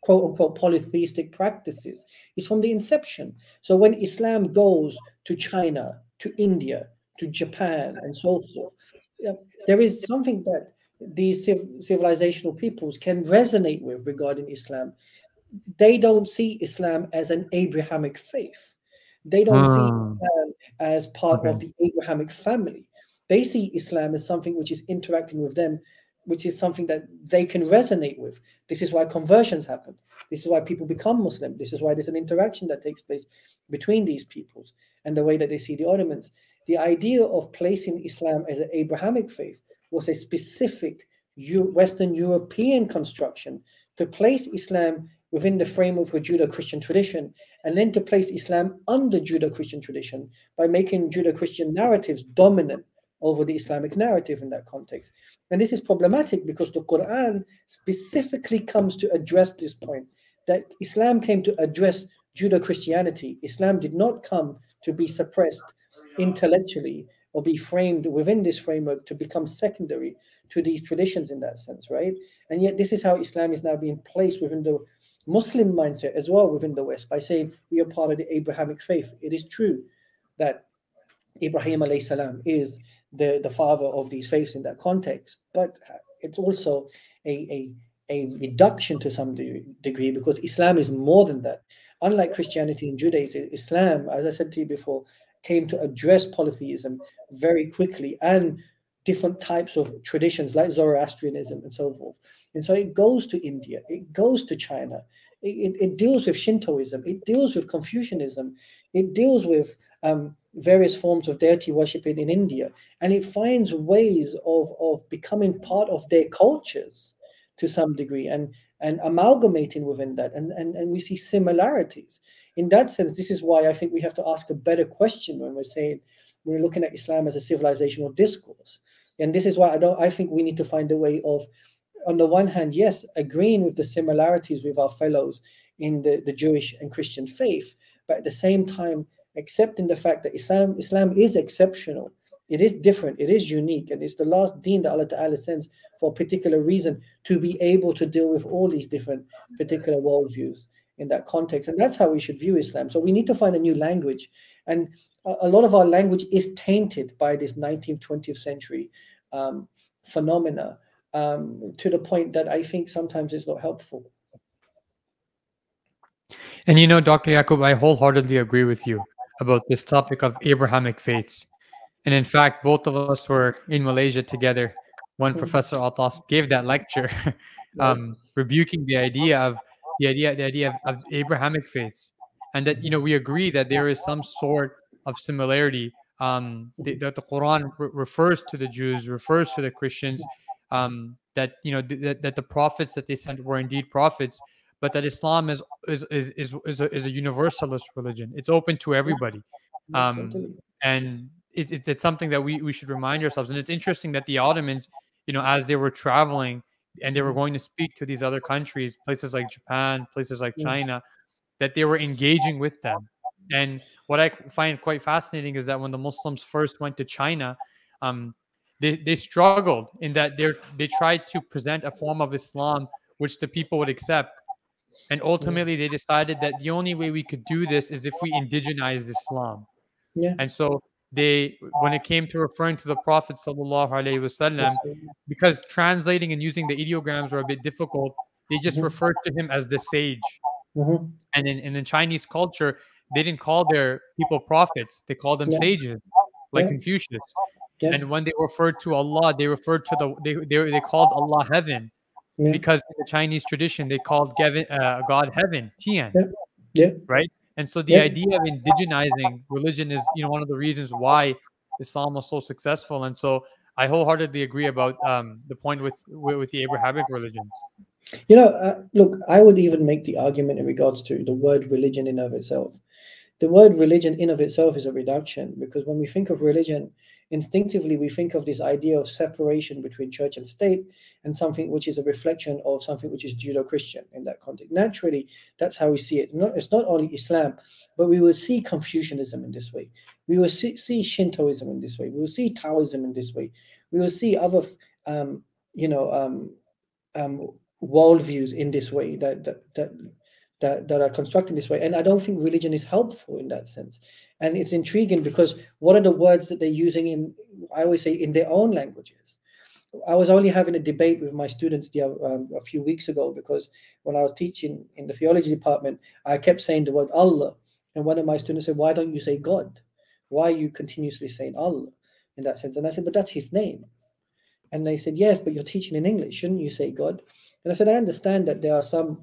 quote-unquote polytheistic practices is from the inception. So when Islam goes to China, to India, to Japan, and so forth, there is something that these civilizational peoples can resonate with regarding Islam. They don't see Islam as an Abrahamic faith. They don't see Islam as part of the Abrahamic family. They see Islam as something which is interacting with them, which is something that they can resonate with. This is why conversions happen. This is why people become Muslim. This is why there's an interaction that takes place between these peoples and the way that they see the Ottomans. The idea of placing Islam as an Abrahamic faith was a specific Western European construction to place Islam within the frame of a Judeo-Christian tradition, and then to place Islam under Judeo-Christian tradition by making Judeo-Christian narratives dominant over the Islamic narrative in that context. And this is problematic because the Quran specifically comes to address this point, that Islam came to address Judeo-Christianity. Islam did not come to be suppressed intellectually or be framed within this framework to become secondary to these traditions in that sense, right? And yet this is how Islam is now being placed within the Muslim mindset as well within the West, by saying we are part of the Abrahamic faith. It is true that Ibrahim alayhi salam is the father of these faiths in that context, but it's also a reduction to some degree, because Islam is more than that. Unlike Christianity and Judaism, Islam, as I said to you before, came to address polytheism very quickly and different types of traditions like Zoroastrianism and so forth. And so it goes to India, it goes to China, it deals with Shintoism, it deals with Confucianism, it deals with various forms of deity worshipping in India, and it finds ways of becoming part of their cultures to some degree. And and amalgamating within that. And we see similarities. In that sense, this is why I think we have to ask a better question when we're saying, we're looking at Islam as a civilizational discourse. And this is why I think we need to find a way of, on the one hand, yes, agreeing with the similarities with our fellows in the Jewish and Christian faith, but at the same time, accepting the fact that Islam is exceptional. It is different, it is unique, and it's the last deen that Allah Ta'ala sends for a particular reason, to be able to deal with all these different particular worldviews in that context. And that's how we should view Islam. So we need to find a new language. And a lot of our language is tainted by this 19th, 20th century phenomena, to the point that I think sometimes it's not helpful. And you know, Dr. Yakoob, I wholeheartedly agree with you about this topic of Abrahamic faiths. And in fact, both of us were in Malaysia together when Professor Atas gave that lecture, rebuking the idea of Abrahamic faiths, and that, you know, we agree that there is some sort of similarity, that the Quran refers to the Jews, refers to the Christians, that, you know, that the prophets that they sent were indeed prophets, but that Islam is a universalist religion. It's open to everybody, and it's something that we should remind ourselves. And it's interesting that the Ottomans, you know, as they were traveling and they were going to speak to these other countries, places like Japan, places like China, that they were engaging with them. And what I find quite fascinating is that when the Muslims first went to China, they struggled in that they tried to present a form of Islam which the people would accept. And ultimately, they decided that the only way we could do this is if we indigenize Islam. Yeah. And so they, when it came to referring to the Prophet sallallahu alaihi wasallam, because translating and using the ideograms were a bit difficult, they just referred to him as the sage. And in Chinese culture, they didn't call their people prophets; they called them sages, like Confucius. Yeah. And when they referred to Allah, they referred to they called Allah heaven, because in the Chinese tradition they called God heaven, Tian, right? And so the idea of indigenizing religion is, you know, one of the reasons why Islam was so successful. And so I wholeheartedly agree about the point with the Abrahamic religions. You know, look, I would even make the argument in regards to the word religion in of itself. The word religion in of itself is a reduction, because when we think of religion, instinctively we think of this idea of separation between church and state, and something which is a reflection of something which is Judeo-Christian in that context. Naturally, that's how we see it. It's not only Islam, but we will see Confucianism in this way. We will see Shintoism in this way. We will see Taoism in this way. We will see other, worldviews in this way that are constructed this way. And I don't think religion is helpful in that sense. And it's intriguing because what are the words that they're using in, I always say, in their own languages? I was only having a debate with my students a few weeks ago, because when I was teaching in the theology department, I kept saying the word Allah. And one of my students said, why don't you say God? Why are you continuously saying Allah in that sense? And I said, but that's his name. And they said, yes, but you're teaching in English. Shouldn't you say God? And I said, I understand that there are some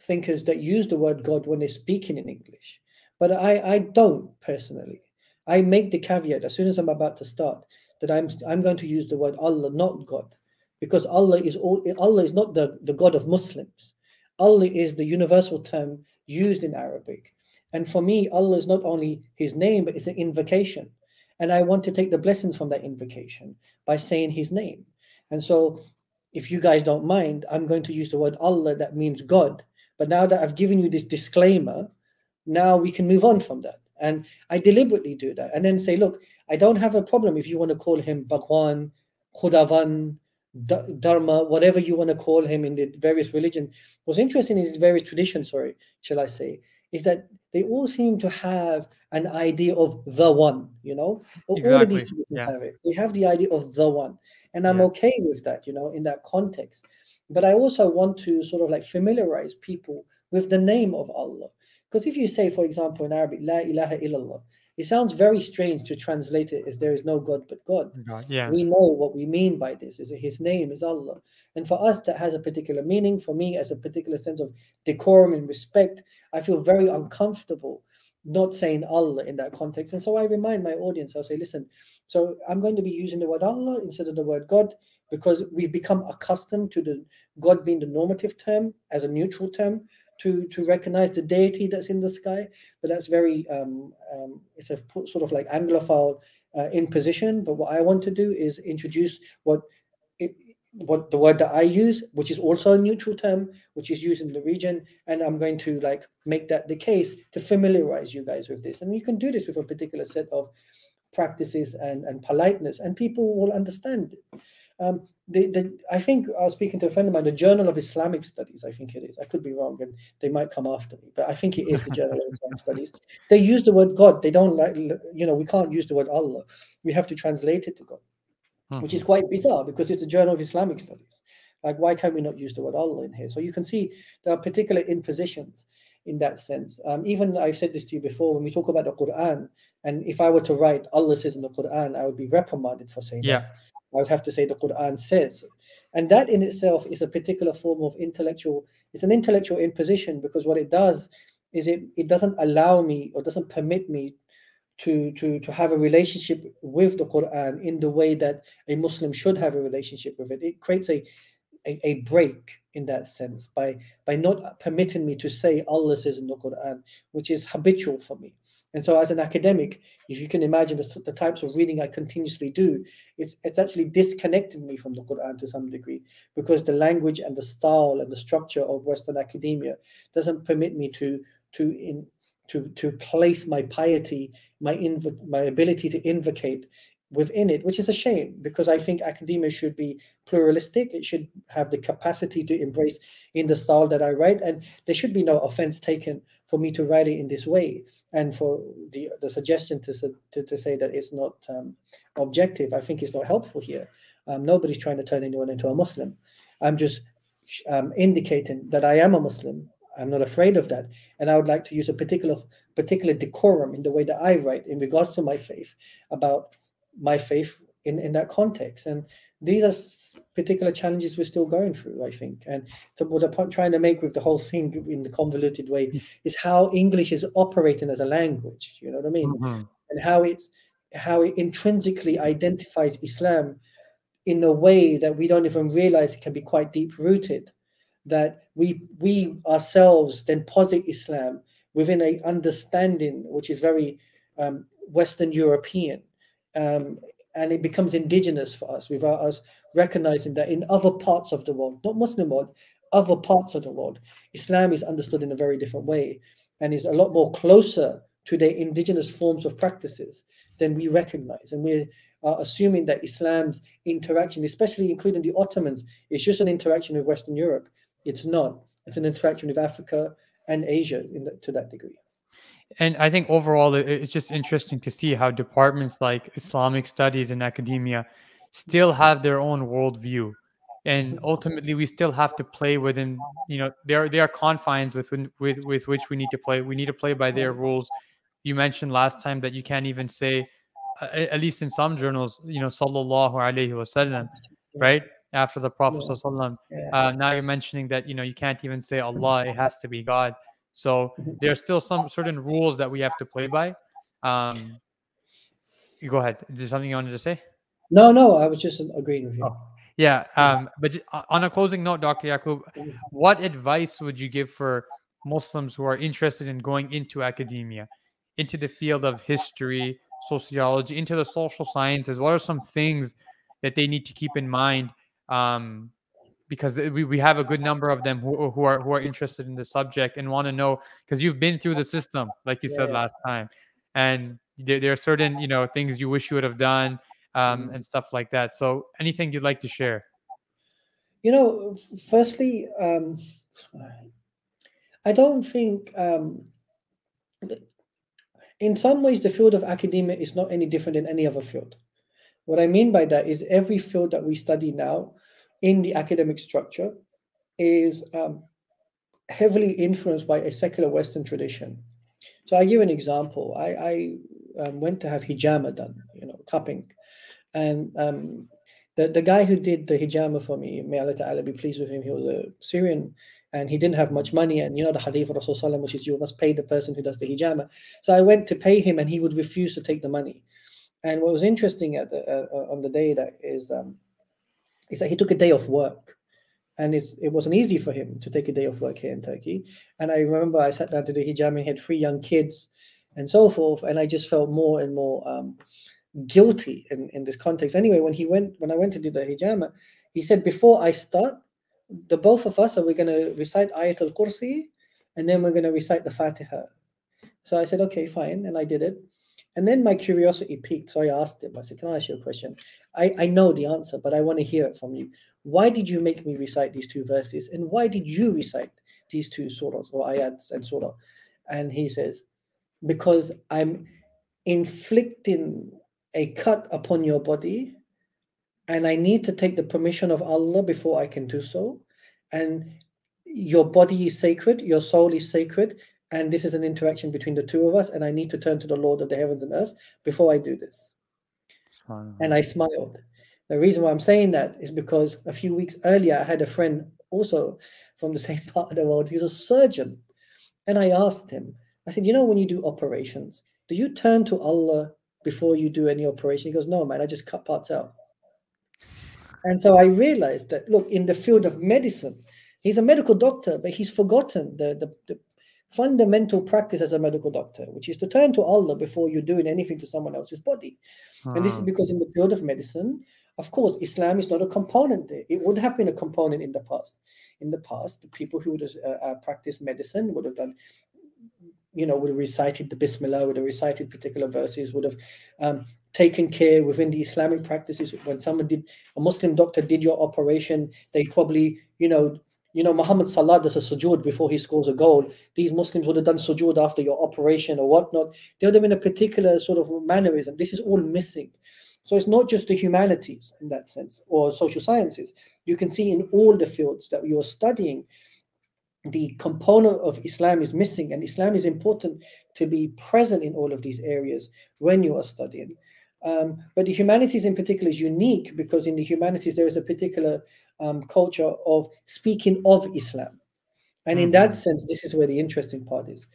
thinkers that use the word God when they're speaking in English. But I don't personally. I make the caveat as soon as I'm about to start that I'm going to use the word Allah, not God, because Allah is not the God of Muslims. Allah is the universal term used in Arabic. And for me, Allah is not only his name, but it's an invocation. And I want to take the blessings from that invocation by saying his name. And so, if you guys don't mind, I'm going to use the word Allah, that means God. But now that I've given you this disclaimer, now we can move on from that. And I deliberately do that. And then say, look, I don't have a problem if you want to call him Bhagwan, Khudavan, Dharma, whatever you want to call him in the various religions. What's interesting is various traditions, is that they all seem to have an idea of the one, you know? Exactly. All of these people have it. They have the idea of the one. And I'm okay with that, you know, in that context. But I also want to sort of like familiarize people with the name of Allah. Because if you say, for example, in Arabic, La ilaha illallah, it sounds very strange to translate it as there is no God but God. We know what we mean by this, is that his name is Allah. And for us, that has a particular meaning. For me, as a particular sense of decorum and respect, I feel very uncomfortable not saying Allah in that context. And so I remind my audience, I'll say, listen, so I'm going to be using the word Allah instead of the word God, because we've become accustomed to the God being the normative term as a neutral term to recognize the deity that's in the sky. But that's very, it's a sort of like Anglophile imposition. But what I want to do is introduce what the word that I use, which is also a neutral term, which is used in the region, and I'm going to like make that the case to familiarize you guys with this. And you can do this with a particular set of practices and politeness, and people will understand it. I think I was speaking to a friend of mine, the Journal of Islamic Studies, I think it is. I could be wrong, and they might come after me, but I think it is the Journal of Islamic Studies. They use the word God. They don't like, you know, we can't use the word Allah. We have to translate it to God, which is quite bizarre because it's a Journal of Islamic Studies. Like, why can't we not use the word Allah in here? So you can see there are particular impositions in that sense. Even I've said this to you before, when we talk about the Quran, and if I were to write Allah says in the Quran, I would be reprimanded for saying that. I would have to say the Quran says. And that in itself is a particular form of intellectual, it's an intellectual imposition, because what it does is it doesn't allow me or doesn't permit me to have a relationship with the Quran in the way that a Muslim should have a relationship with it. It creates a break in that sense by not permitting me to say Allah says in the Quran, which is habitual for me. And so as an academic, if you can imagine the types of reading I continuously do, it's actually disconnected me from the Quran to some degree, because the language and the style and the structure of Western academia doesn't permit me to place my piety, my ability to invocate within it, which is a shame, because I think academia should be pluralistic. It should have the capacity to embrace in the style that I write, and there should be no offense taken for me to write it in this way, and for the suggestion to say that it's not objective, I think is not helpful here. Nobody's trying to turn anyone into a Muslim. I'm just indicating that I am a Muslim. I'm not afraid of that, and I would like to use a particular decorum in the way that I write in regards to my faith, about my faith in that context. And these are particular challenges we're still going through, I think. And so what I'm trying to make with the whole thing in the convoluted way is how English is operating as a language, you know what I mean? Mm-hmm. And how it intrinsically identifies Islam in a way that we don't even realize it can be quite deep-rooted, that we ourselves then posit Islam within an understanding which is very Western European, and it becomes indigenous for us, without us recognizing that in other parts of the world, not Muslim world, other parts of the world, Islam is understood in a very different way and is a lot more closer to their indigenous forms of practices than we recognize. And we are assuming that Islam's interaction, especially including the Ottomans, is just an interaction with Western Europe. It's not. It's an interaction with Africa and Asia to that degree. And I think overall, it's just interesting to see how departments like Islamic studies and academia still have their own worldview. And ultimately, we still have to play within, you know, there are confines with which we need to play. We need to play by their rules. You mentioned last time that you can't even say, at least in some journals, you know, Sallallahu Alaihi Wasallam, right? After the Prophet Sallallahu Alaihi Wasallam. Now you're mentioning that, you know, you can't even say Allah, it has to be God. So there's still some certain rules that we have to play by. Go ahead. Is there something you wanted to say? No, I was just agreeing with you. Oh, yeah. But on a closing note, Dr. Yakoob, what advice would you give for Muslims who are interested in going into academia, into the field of history, sociology, into the social sciences? What are some things that they need to keep in mind? Because we have a good number of them who are interested in the subject and want to know, because you've been through the system, like you said last time, and there are certain, you know, things you wish you would have done, and stuff like that. So anything you'd like to share? You know, firstly, I don't think in some ways the field of academia is not any different than any other field. What I mean by that is every field that we study now in the academic structure is heavily influenced by a secular Western tradition. So I give an example. I went to have hijama done, you know, cupping. And the guy who did the hijama for me, may Allah Ta'ala be pleased with him, he was a Syrian, and he didn't have much money. And you know the hadith of Rasulullah, which is you must pay the person who does the hijama. So I went to pay him and he would refuse to take the money. And what was interesting on the day that is is that he took a day off work. And it wasn't easy for him to take a day off work here in Turkey. And I remember I sat down to do hijab and had three young kids and so forth. And I just felt more and more guilty in this context. Anyway, when I went to do the hijab, he said, before I start, the both of us, we're going to recite Ayat al-Kursi, and then we're going to recite the Fatiha. So I said, okay, fine. And I did it. And then my curiosity piqued. So I asked him, I said, can I ask you a question? I know the answer, but I want to hear it from you. Why did you make me recite these two verses? And why did you recite these two surahs or ayats and surah? And he says, because I'm inflicting a cut upon your body, and I need to take the permission of Allah before I can do so. And your body is sacred, your soul is sacred, and this is an interaction between the two of us, and I need to turn to the Lord of the heavens and earth before I do this. And I smiled. The reason why I'm saying that is because a few weeks earlier, I had a friend also from the same part of the world. He's a surgeon. And I asked him, I said, you know, when you do operations, do you turn to Allah before you do any operation? He goes, no, man, I just cut parts out. And so I realized that, look, in the field of medicine, he's a medical doctor, but he's forgotten the fundamental practice as a medical doctor, which is to turn to Allah before you're doing anything to someone else's body. And this is because in the field of medicine, of course, Islam is not a component there. It would have been a component in the past. In the past, the people who would have practiced medicine would have done, you know, would have recited the Bismillah, would have recited particular verses, would have taken care within the Islamic practices. When someone did, a Muslim doctor did your operation, they probably, you know, Muhammad Salah does a sujood before he scores a goal. These Muslims would have done sujood after your operation or whatnot. They would have been a particular sort of mannerism. This is all missing. So it's not just the humanities in that sense or social sciences. You can see in all the fields that you're studying, the component of Islam is missing, and Islam is important to be present in all of these areas when you are studying. But the humanities in particular is unique because in the humanities, there is a particular culture of speaking of Islam. And in that sense, this is where the interesting part is.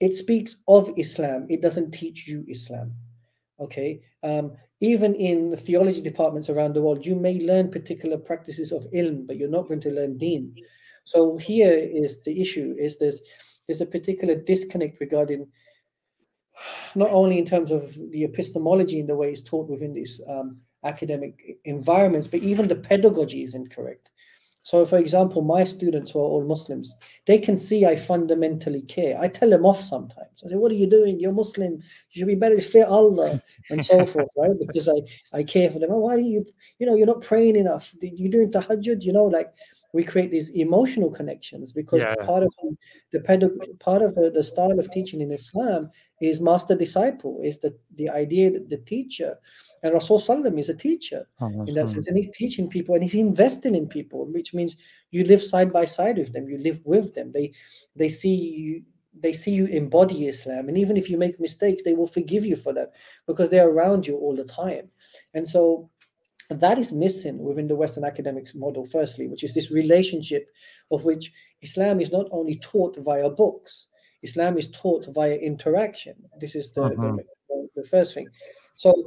It speaks of Islam. It doesn't teach you Islam. Okay, even in the theology departments around the world, you may learn particular practices of ilm, but you're not going to learn deen. So here is the issue, is there's a particular disconnect regarding not only in terms of the epistemology in the way it's taught within these academic environments, but even the pedagogy is incorrect. So, for example, my students who are all Muslims, they can see I fundamentally care. I tell them off sometimes. I say, what are you doing? You're Muslim. You should be better. Fear Allah and so forth, right? Because I care for them. Oh, why do you, you're not praying enough. You're doing tahajjud, like we create these emotional connections because part of the style of teaching in Islam is master-disciple, is the idea that the teacher, and Rasul Sallam is a teacher in that sense, and he's teaching people and he's investing in people, which means you live side by side with them, you live with them. They see you embody Islam, and even if you make mistakes, they will forgive you for that because they're around you all the time. And so that is missing within the Western academics model, firstly, which is this relationship of which Islam is not only taught via books, Islam is taught via interaction. This is the first thing. So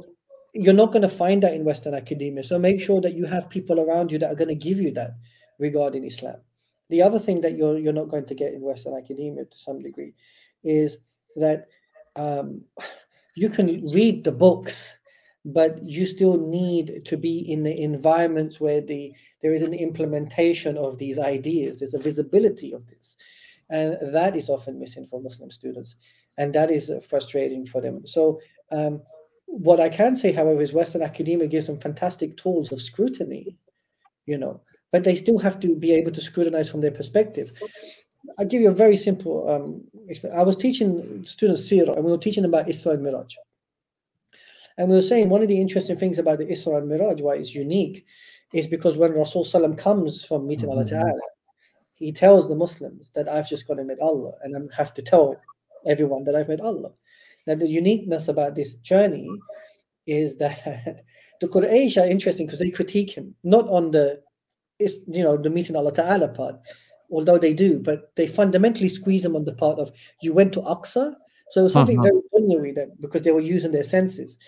you're not going to find that in Western academia. So make sure that you have people around you that are going to give you that regarding Islam. The other thing that you're not going to get in Western academia to some degree is that you can read the books, but you still need to be in the environments where there is an implementation of these ideas. There's a visibility of this. And that is often missing for Muslim students. And that is frustrating for them. So, what I can say, however, is Western academia gives them fantastic tools of scrutiny, but they still have to be able to scrutinize from their perspective. I'll give you a very simple example. I was teaching students Sirah, and we were teaching about Isra and Miraj. And we were saying one of the interesting things about the Isra and Miraj, why it's unique, is because when Rasul Sallam comes from meeting Allah Ta'ala, he tells the Muslims that I've just gone and met Allah, and I have to tell everyone that I've met Allah. Now, the uniqueness about this journey is that the Quraysh are interesting because they critique him, not on the meeting Allah Ta'ala part, although they do, but they fundamentally squeeze him on the part of, you went to Aqsa? So it was something very ordinary, that because they were using their senses.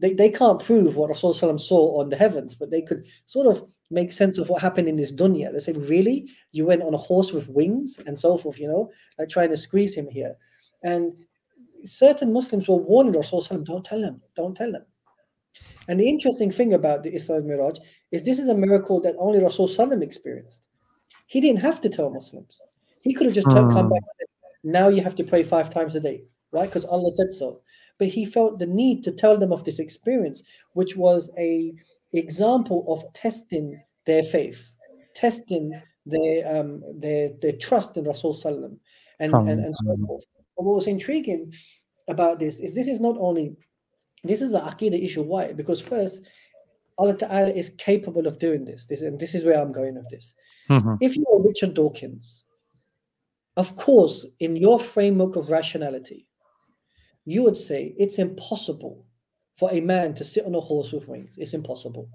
They can't prove what Rasulullah saw on the heavens, but they could sort of make sense of what happened in this dunya. They say, really? You went on a horse with wings and so forth, you know, like trying to squeeze him here. And certain Muslims were warning Rasulullah, don't tell them, don't tell them. And the interesting thing about the Isra Miraj is this is a miracle that only Rasulullah experienced. He didn't have to tell Muslims. He could have just come back and said, now you have to pray 5 times a day, right? Because Allah said so. But he felt the need to tell them of this experience, which was a example of testing their faith, testing their trust in Rasulullah and so forth. But what was intriguing about this is not only, this is the Aqidah issue. Why? Because first, Allah Ta'ala is capable of doing this, and this is where I'm going with this. If you are Richard Dawkins, of course, in your framework of rationality, you would say it's impossible for a man to sit on a horse with wings. It's impossible.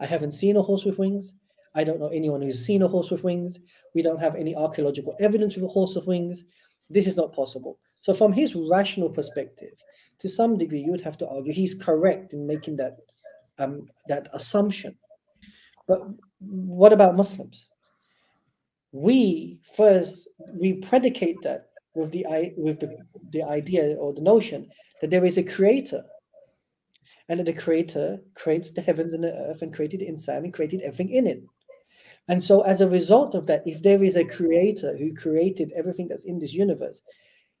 I haven't seen a horse with wings. I don't know anyone who's seen a horse with wings. We don't have any archaeological evidence of a horse with wings. This is not possible. So from his rational perspective, to some degree, you would have to argue he's correct in making that assumption. But what about Muslims? We predicate that with the idea or the notion that there is a creator, and that the creator creates the heavens and the earth and created insan and created everything in it. And so as a result of that, if there is a creator who created everything that's in this universe,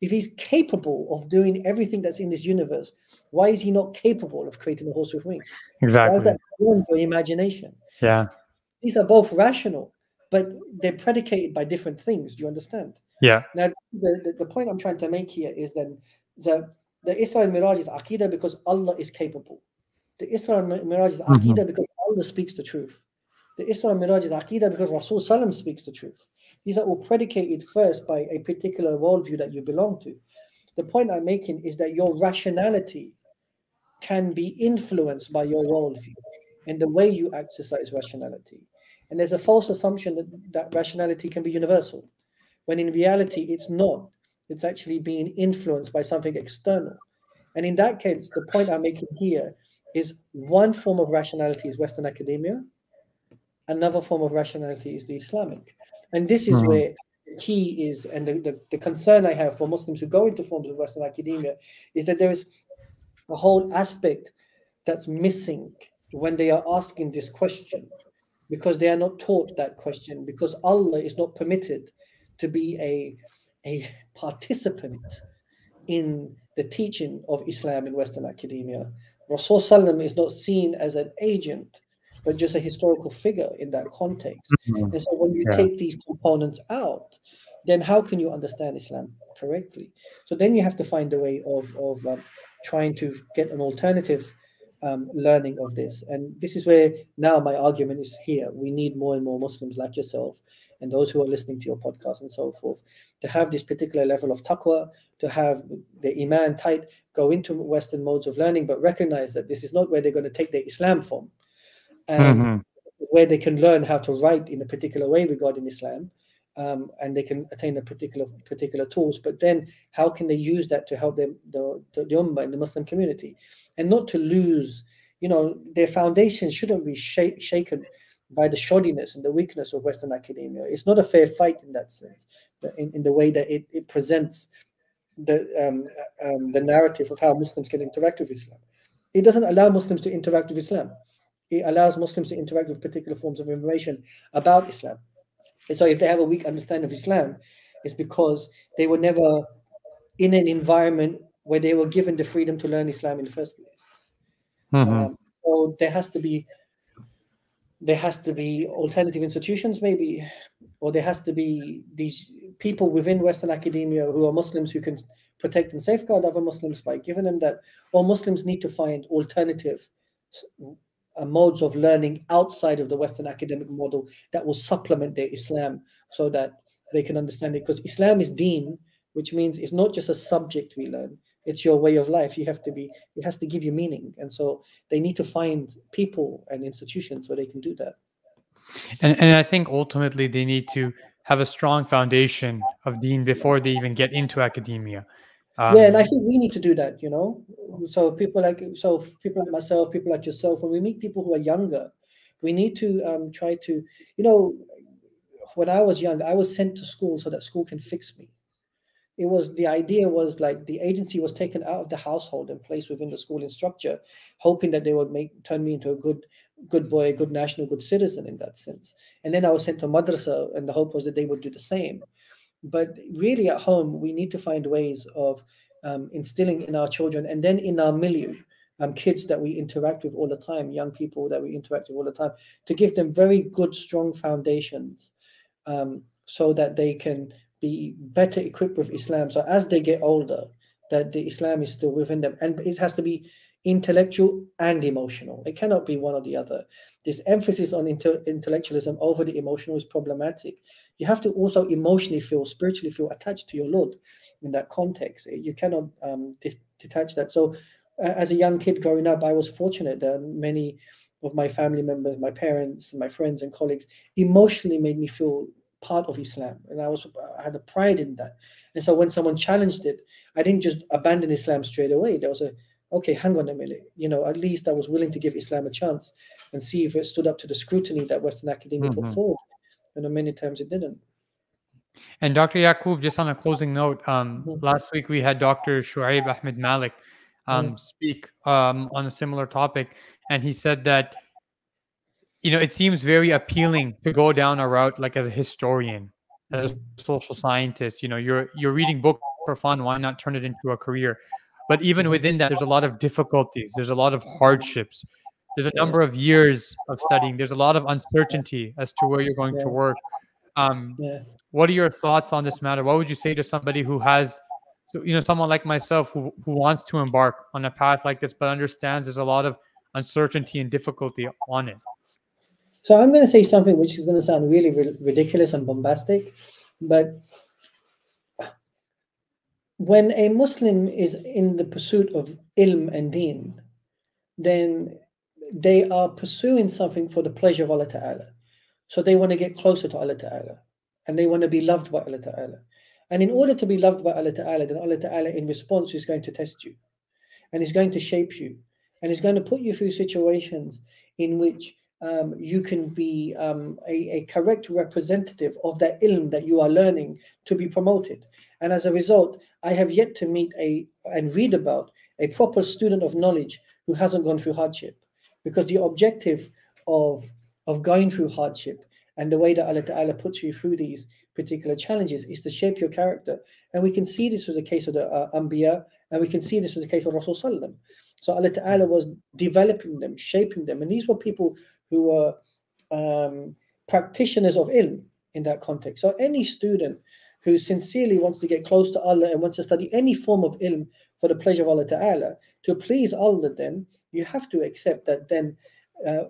if he's capable of doing everything that's in this universe, why is he not capable of creating a horse with wings? Exactly. Why is that beyond your imagination? Yeah. These are both rational, but they're predicated by different things. Do you understand? Yeah. Now, the point I'm trying to make here is that the Isra al-Miraj is Aqidah because Allah is capable. The Isra al-Miraj is Aqidah because Allah speaks the truth. The Isra al-Miraj is Aqidah because Rasul Salam speaks the truth. These are all predicated first by a particular worldview that you belong to. The point I'm making is that your rationality can be influenced by your worldview and the way you exercise rationality. And there's a false assumption that rationality can be universal, when in reality it's not. It's actually being influenced by something external. And in that case, the point I'm making here is one form of rationality is Western academia. Another form of rationality is the Islamic. And this is where the key is, and the concern I have for Muslims who go into forms of Western academia is that there is a whole aspect that's missing when they are asking this question, because they are not taught that question, because Allah is not permitted to be a participant in the teaching of Islam in Western academia. Rasul Sallam is not seen as an agent, but just a historical figure in that context. And so when you take these components out, then how can you understand Islam correctly? So then you have to find a way of trying to get an alternative learning of this. And this is where now my argument is here. We need more and more Muslims like yourself and those who are listening to your podcast and so forth, to have this particular level of taqwa, to have the iman tight, go into Western modes of learning, but recognize that this is not where they're going to take their Islam from, and where they can learn how to write in a particular way regarding Islam, and they can attain a particular tools. But then how can they use that to help them, the Ummah and the Muslim community, and not to lose, you know, their foundations shouldn't be shaken by the shoddiness and the weakness of Western academia. It's not a fair fight in that sense, in the way that it presents the narrative of how Muslims can interact with Islam. It doesn't allow Muslims to interact with Islam. It allows Muslims to interact with particular forms of information about Islam. And so if they have a weak understanding of Islam, it's because they were never in an environment where they were given the freedom to learn Islam in the first place. So there has to be alternative institutions, maybe, or there has to be these people within Western academia who are Muslims who can protect and safeguard other Muslims by giving them that, or Muslims need to find alternative modes of learning outside of the Western academic model that will supplement their Islam so that they can understand it. Because Islam is deen, which means it's not just a subject we learn, it's your way of life. It has to give you meaning. And so they need to find people and institutions where they can do that. And I think ultimately they need to have a strong foundation of deen before they even get into academia. Yeah, and I think we need to do that, you know? So people like myself, people like yourself, when we meet people who are younger, We need to try to, you know, when I was young, I was sent to school so that school can fix me. It was, the idea was like the agency was taken out of the household and placed within the schooling structure, hoping that they would turn me into a good boy, a good national, good citizen in that sense. And then I was sent to madrasa, and the hope was that they would do the same. But really at home, we need to find ways of instilling in our children, and then in our milieu, kids that we interact with all the time, young people that we interact with all the time, to give them very good, strong foundations so that they can be better equipped with Islam. So as they get older, that the Islam is still within them. And it has to be intellectual and emotional. It cannot be one or the other. This emphasis on intellectualism over the emotional is problematic. You have to also emotionally feel, spiritually feel attached to your Lord in that context. You cannot detach that. So as a young kid growing up, I was fortunate that many of my family members, my parents, my friends and colleagues emotionally made me feel part of Islam, and I had a pride in that. And so when someone challenged it, I didn't just abandon Islam straight away. There was a, okay, hang on a minute, you know, at least I was willing to give Islam a chance and see if it stood up to the scrutiny that Western academia put forward, and many times it didn't. And Dr. Yakoob, just on a closing note, last week we had Dr. Shuaib Ahmed Malik speak on a similar topic, and he said that, you know, it seems very appealing to go down a route like as a historian, as a social scientist. You know, you're reading books for fun. Why not turn it into a career? But even within that, there's a lot of difficulties. There's a lot of hardships. There's a number of years of studying. There's a lot of uncertainty as to where you're going to work. What are your thoughts on this matter? What would you say to somebody who has, you know, someone like myself who wants to embark on a path like this, but understands there's a lot of uncertainty and difficulty on it? So I'm going to say something which is going to sound really ridiculous and bombastic, but when a Muslim is in the pursuit of ilm and deen, then they are pursuing something for the pleasure of Allah Ta'ala. So they want to get closer to Allah Ta'ala, and they want to be loved by Allah Ta'ala. And in order to be loved by Allah Ta'ala, then Allah Ta'ala in response is going to test you, and is going to shape you, and is going to put you through situations in which you can be a correct representative of that ilm that you are learning to be promoted. And as a result, I have yet to meet and read about a proper student of knowledge who hasn't gone through hardship, because the objective of going through hardship and the way that Allah Ta'ala puts you through these particular challenges is to shape your character. And we can see this with the case of the Anbiya, and we can see this with the case of Rasul Sallallahu Alaihi Wasallam. So Allah Ta'ala was developing them, shaping them, and these were people who were practitioners of ilm in that context. So any student who sincerely wants to get close to Allah and wants to study any form of ilm for the pleasure of Allah Ta'ala, to please Allah, then you have to accept that then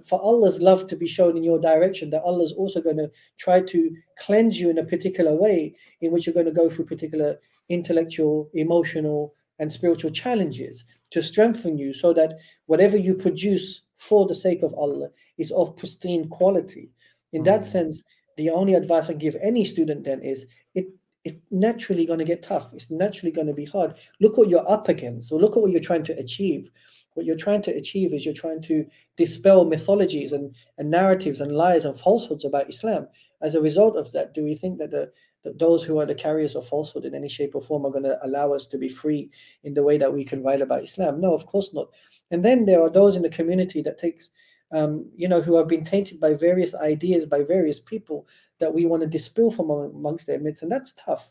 for Allah's love to be shown in your direction, that Allah's also going to try to cleanse you in a particular way in which you're going to go through particular intellectual, emotional, and spiritual challenges to strengthen you, so that whatever you produce for the sake of Allah is of pristine quality. In that sense, the only advice I give any student then is, it's naturally going to get tough. It's naturally going to be hard. Look what you're up against. So look at what you're trying to achieve. What you're trying to achieve is you're trying to dispel mythologies and narratives and lies and falsehoods about Islam. As a result of that, do we think that those who are the carriers of falsehood in any shape or form are going to allow us to be free in the way that we can write about Islam? No, of course not. And then there are those in the community that takes, you know, who have been tainted by various ideas, by various people that we want to dispel from amongst their midst. And that's tough.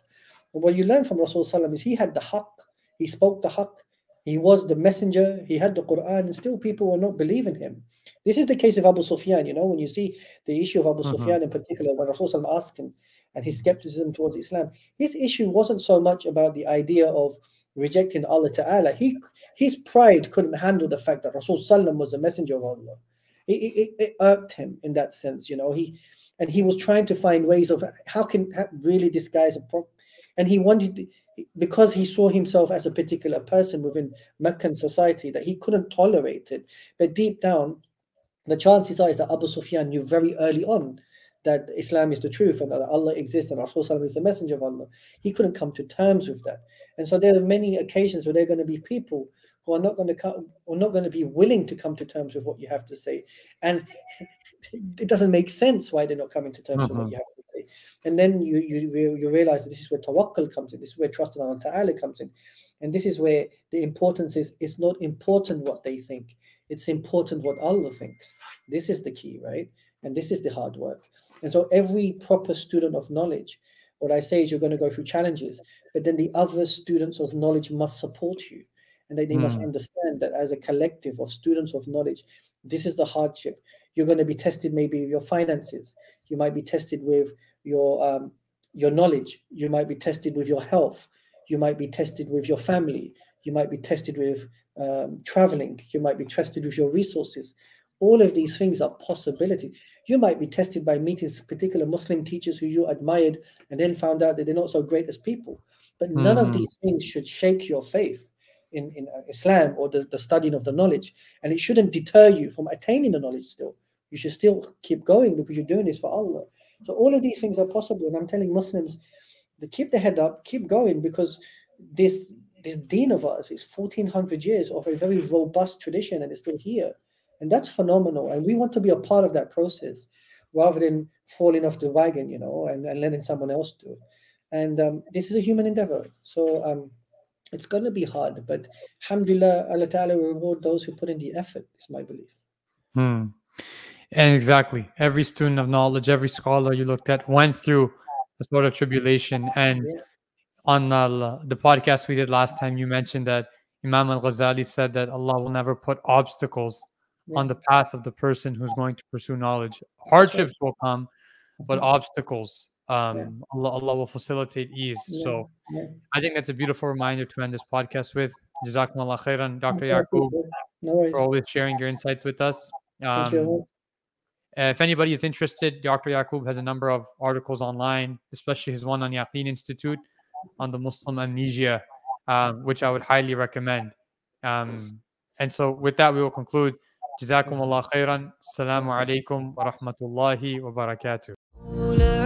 But what you learn from Rasul Sallam is he had the haqq. He spoke the haqq. He was the messenger. He had the Quran, and still people were not believing him. This is the case of Abu Sufyan. You know, when you see the issue of Abu Sufyan in particular, when Rasul Sallam asked him and his skepticism towards Islam, his issue wasn't so much about the idea of rejecting Allah Ta'ala. His pride couldn't handle the fact that Rasul Sallam was the messenger of Allah. It irked him in that sense, you know. He was trying to find ways of how really disguise a problem. And he wanted, because he saw himself as a particular person within Meccan society, that he couldn't tolerate it. But deep down, the chances are that Abu Sufyan knew very early on that Islam is the truth and that Allah exists and Rasul Sallam is the messenger of Allah. He couldn't come to terms with that. And so there are many occasions where there are going to be people who are not going to come, or not going to be willing to come to terms with what you have to say. And it doesn't make sense why they're not coming to terms with what you have to say. And then you realize that this is where tawakkul comes in. This is where trust in Allah Ta'ala comes in. And this is where the importance is, it's not important what they think. It's important what Allah thinks. This is the key, right? And this is the hard work. And so every proper student of knowledge, what I say is you're going to go through challenges, but then the other students of knowledge must support you. And they must understand that as a collective of students of knowledge, this is the hardship. You're going to be tested maybe with your finances. You might be tested with your knowledge. You might be tested with your health. You might be tested with your family. You might be tested with traveling. You might be tested with your resources. All of these things are possibilities. You might be tested by meeting particular Muslim teachers who you admired and then found out that they're not so great as people. But none of these things should shake your faith in Islam or the studying of the knowledge. And it shouldn't deter you from attaining the knowledge still. You should still keep going because you're doing this for Allah. So all of these things are possible. And I'm telling Muslims to keep their head up, keep going, because this deen of ours is 1,400 years of a very robust tradition and it's still here. And that's phenomenal. And we want to be a part of that process rather than falling off the wagon, you know, and letting someone else do it. And this is a human endeavor. So it's going to be hard. But alhamdulillah, Allah Ta'ala will reward those who put in the effort, is my belief. And exactly. Every student of knowledge, every scholar you looked at went through a sort of tribulation. And on the podcast we did last time, you mentioned that Imam Al-Ghazali said that Allah will never put obstacles on the path of the person who's going to pursue knowledge. Hardships will come, but obstacles, Allah will facilitate ease. So I think that's a beautiful reminder to end this podcast with. Jazakumullah khairan, Dr. Yakoob, for always sharing your insights with us. If anybody is interested, Dr. Yakoob has a number of articles online, especially his one on Yaqeen Institute on the Muslim amnesia, which I would highly recommend. And so with that, we will conclude. جزاكم الله خيرا السلام عليكم ورحمة الله وبركاته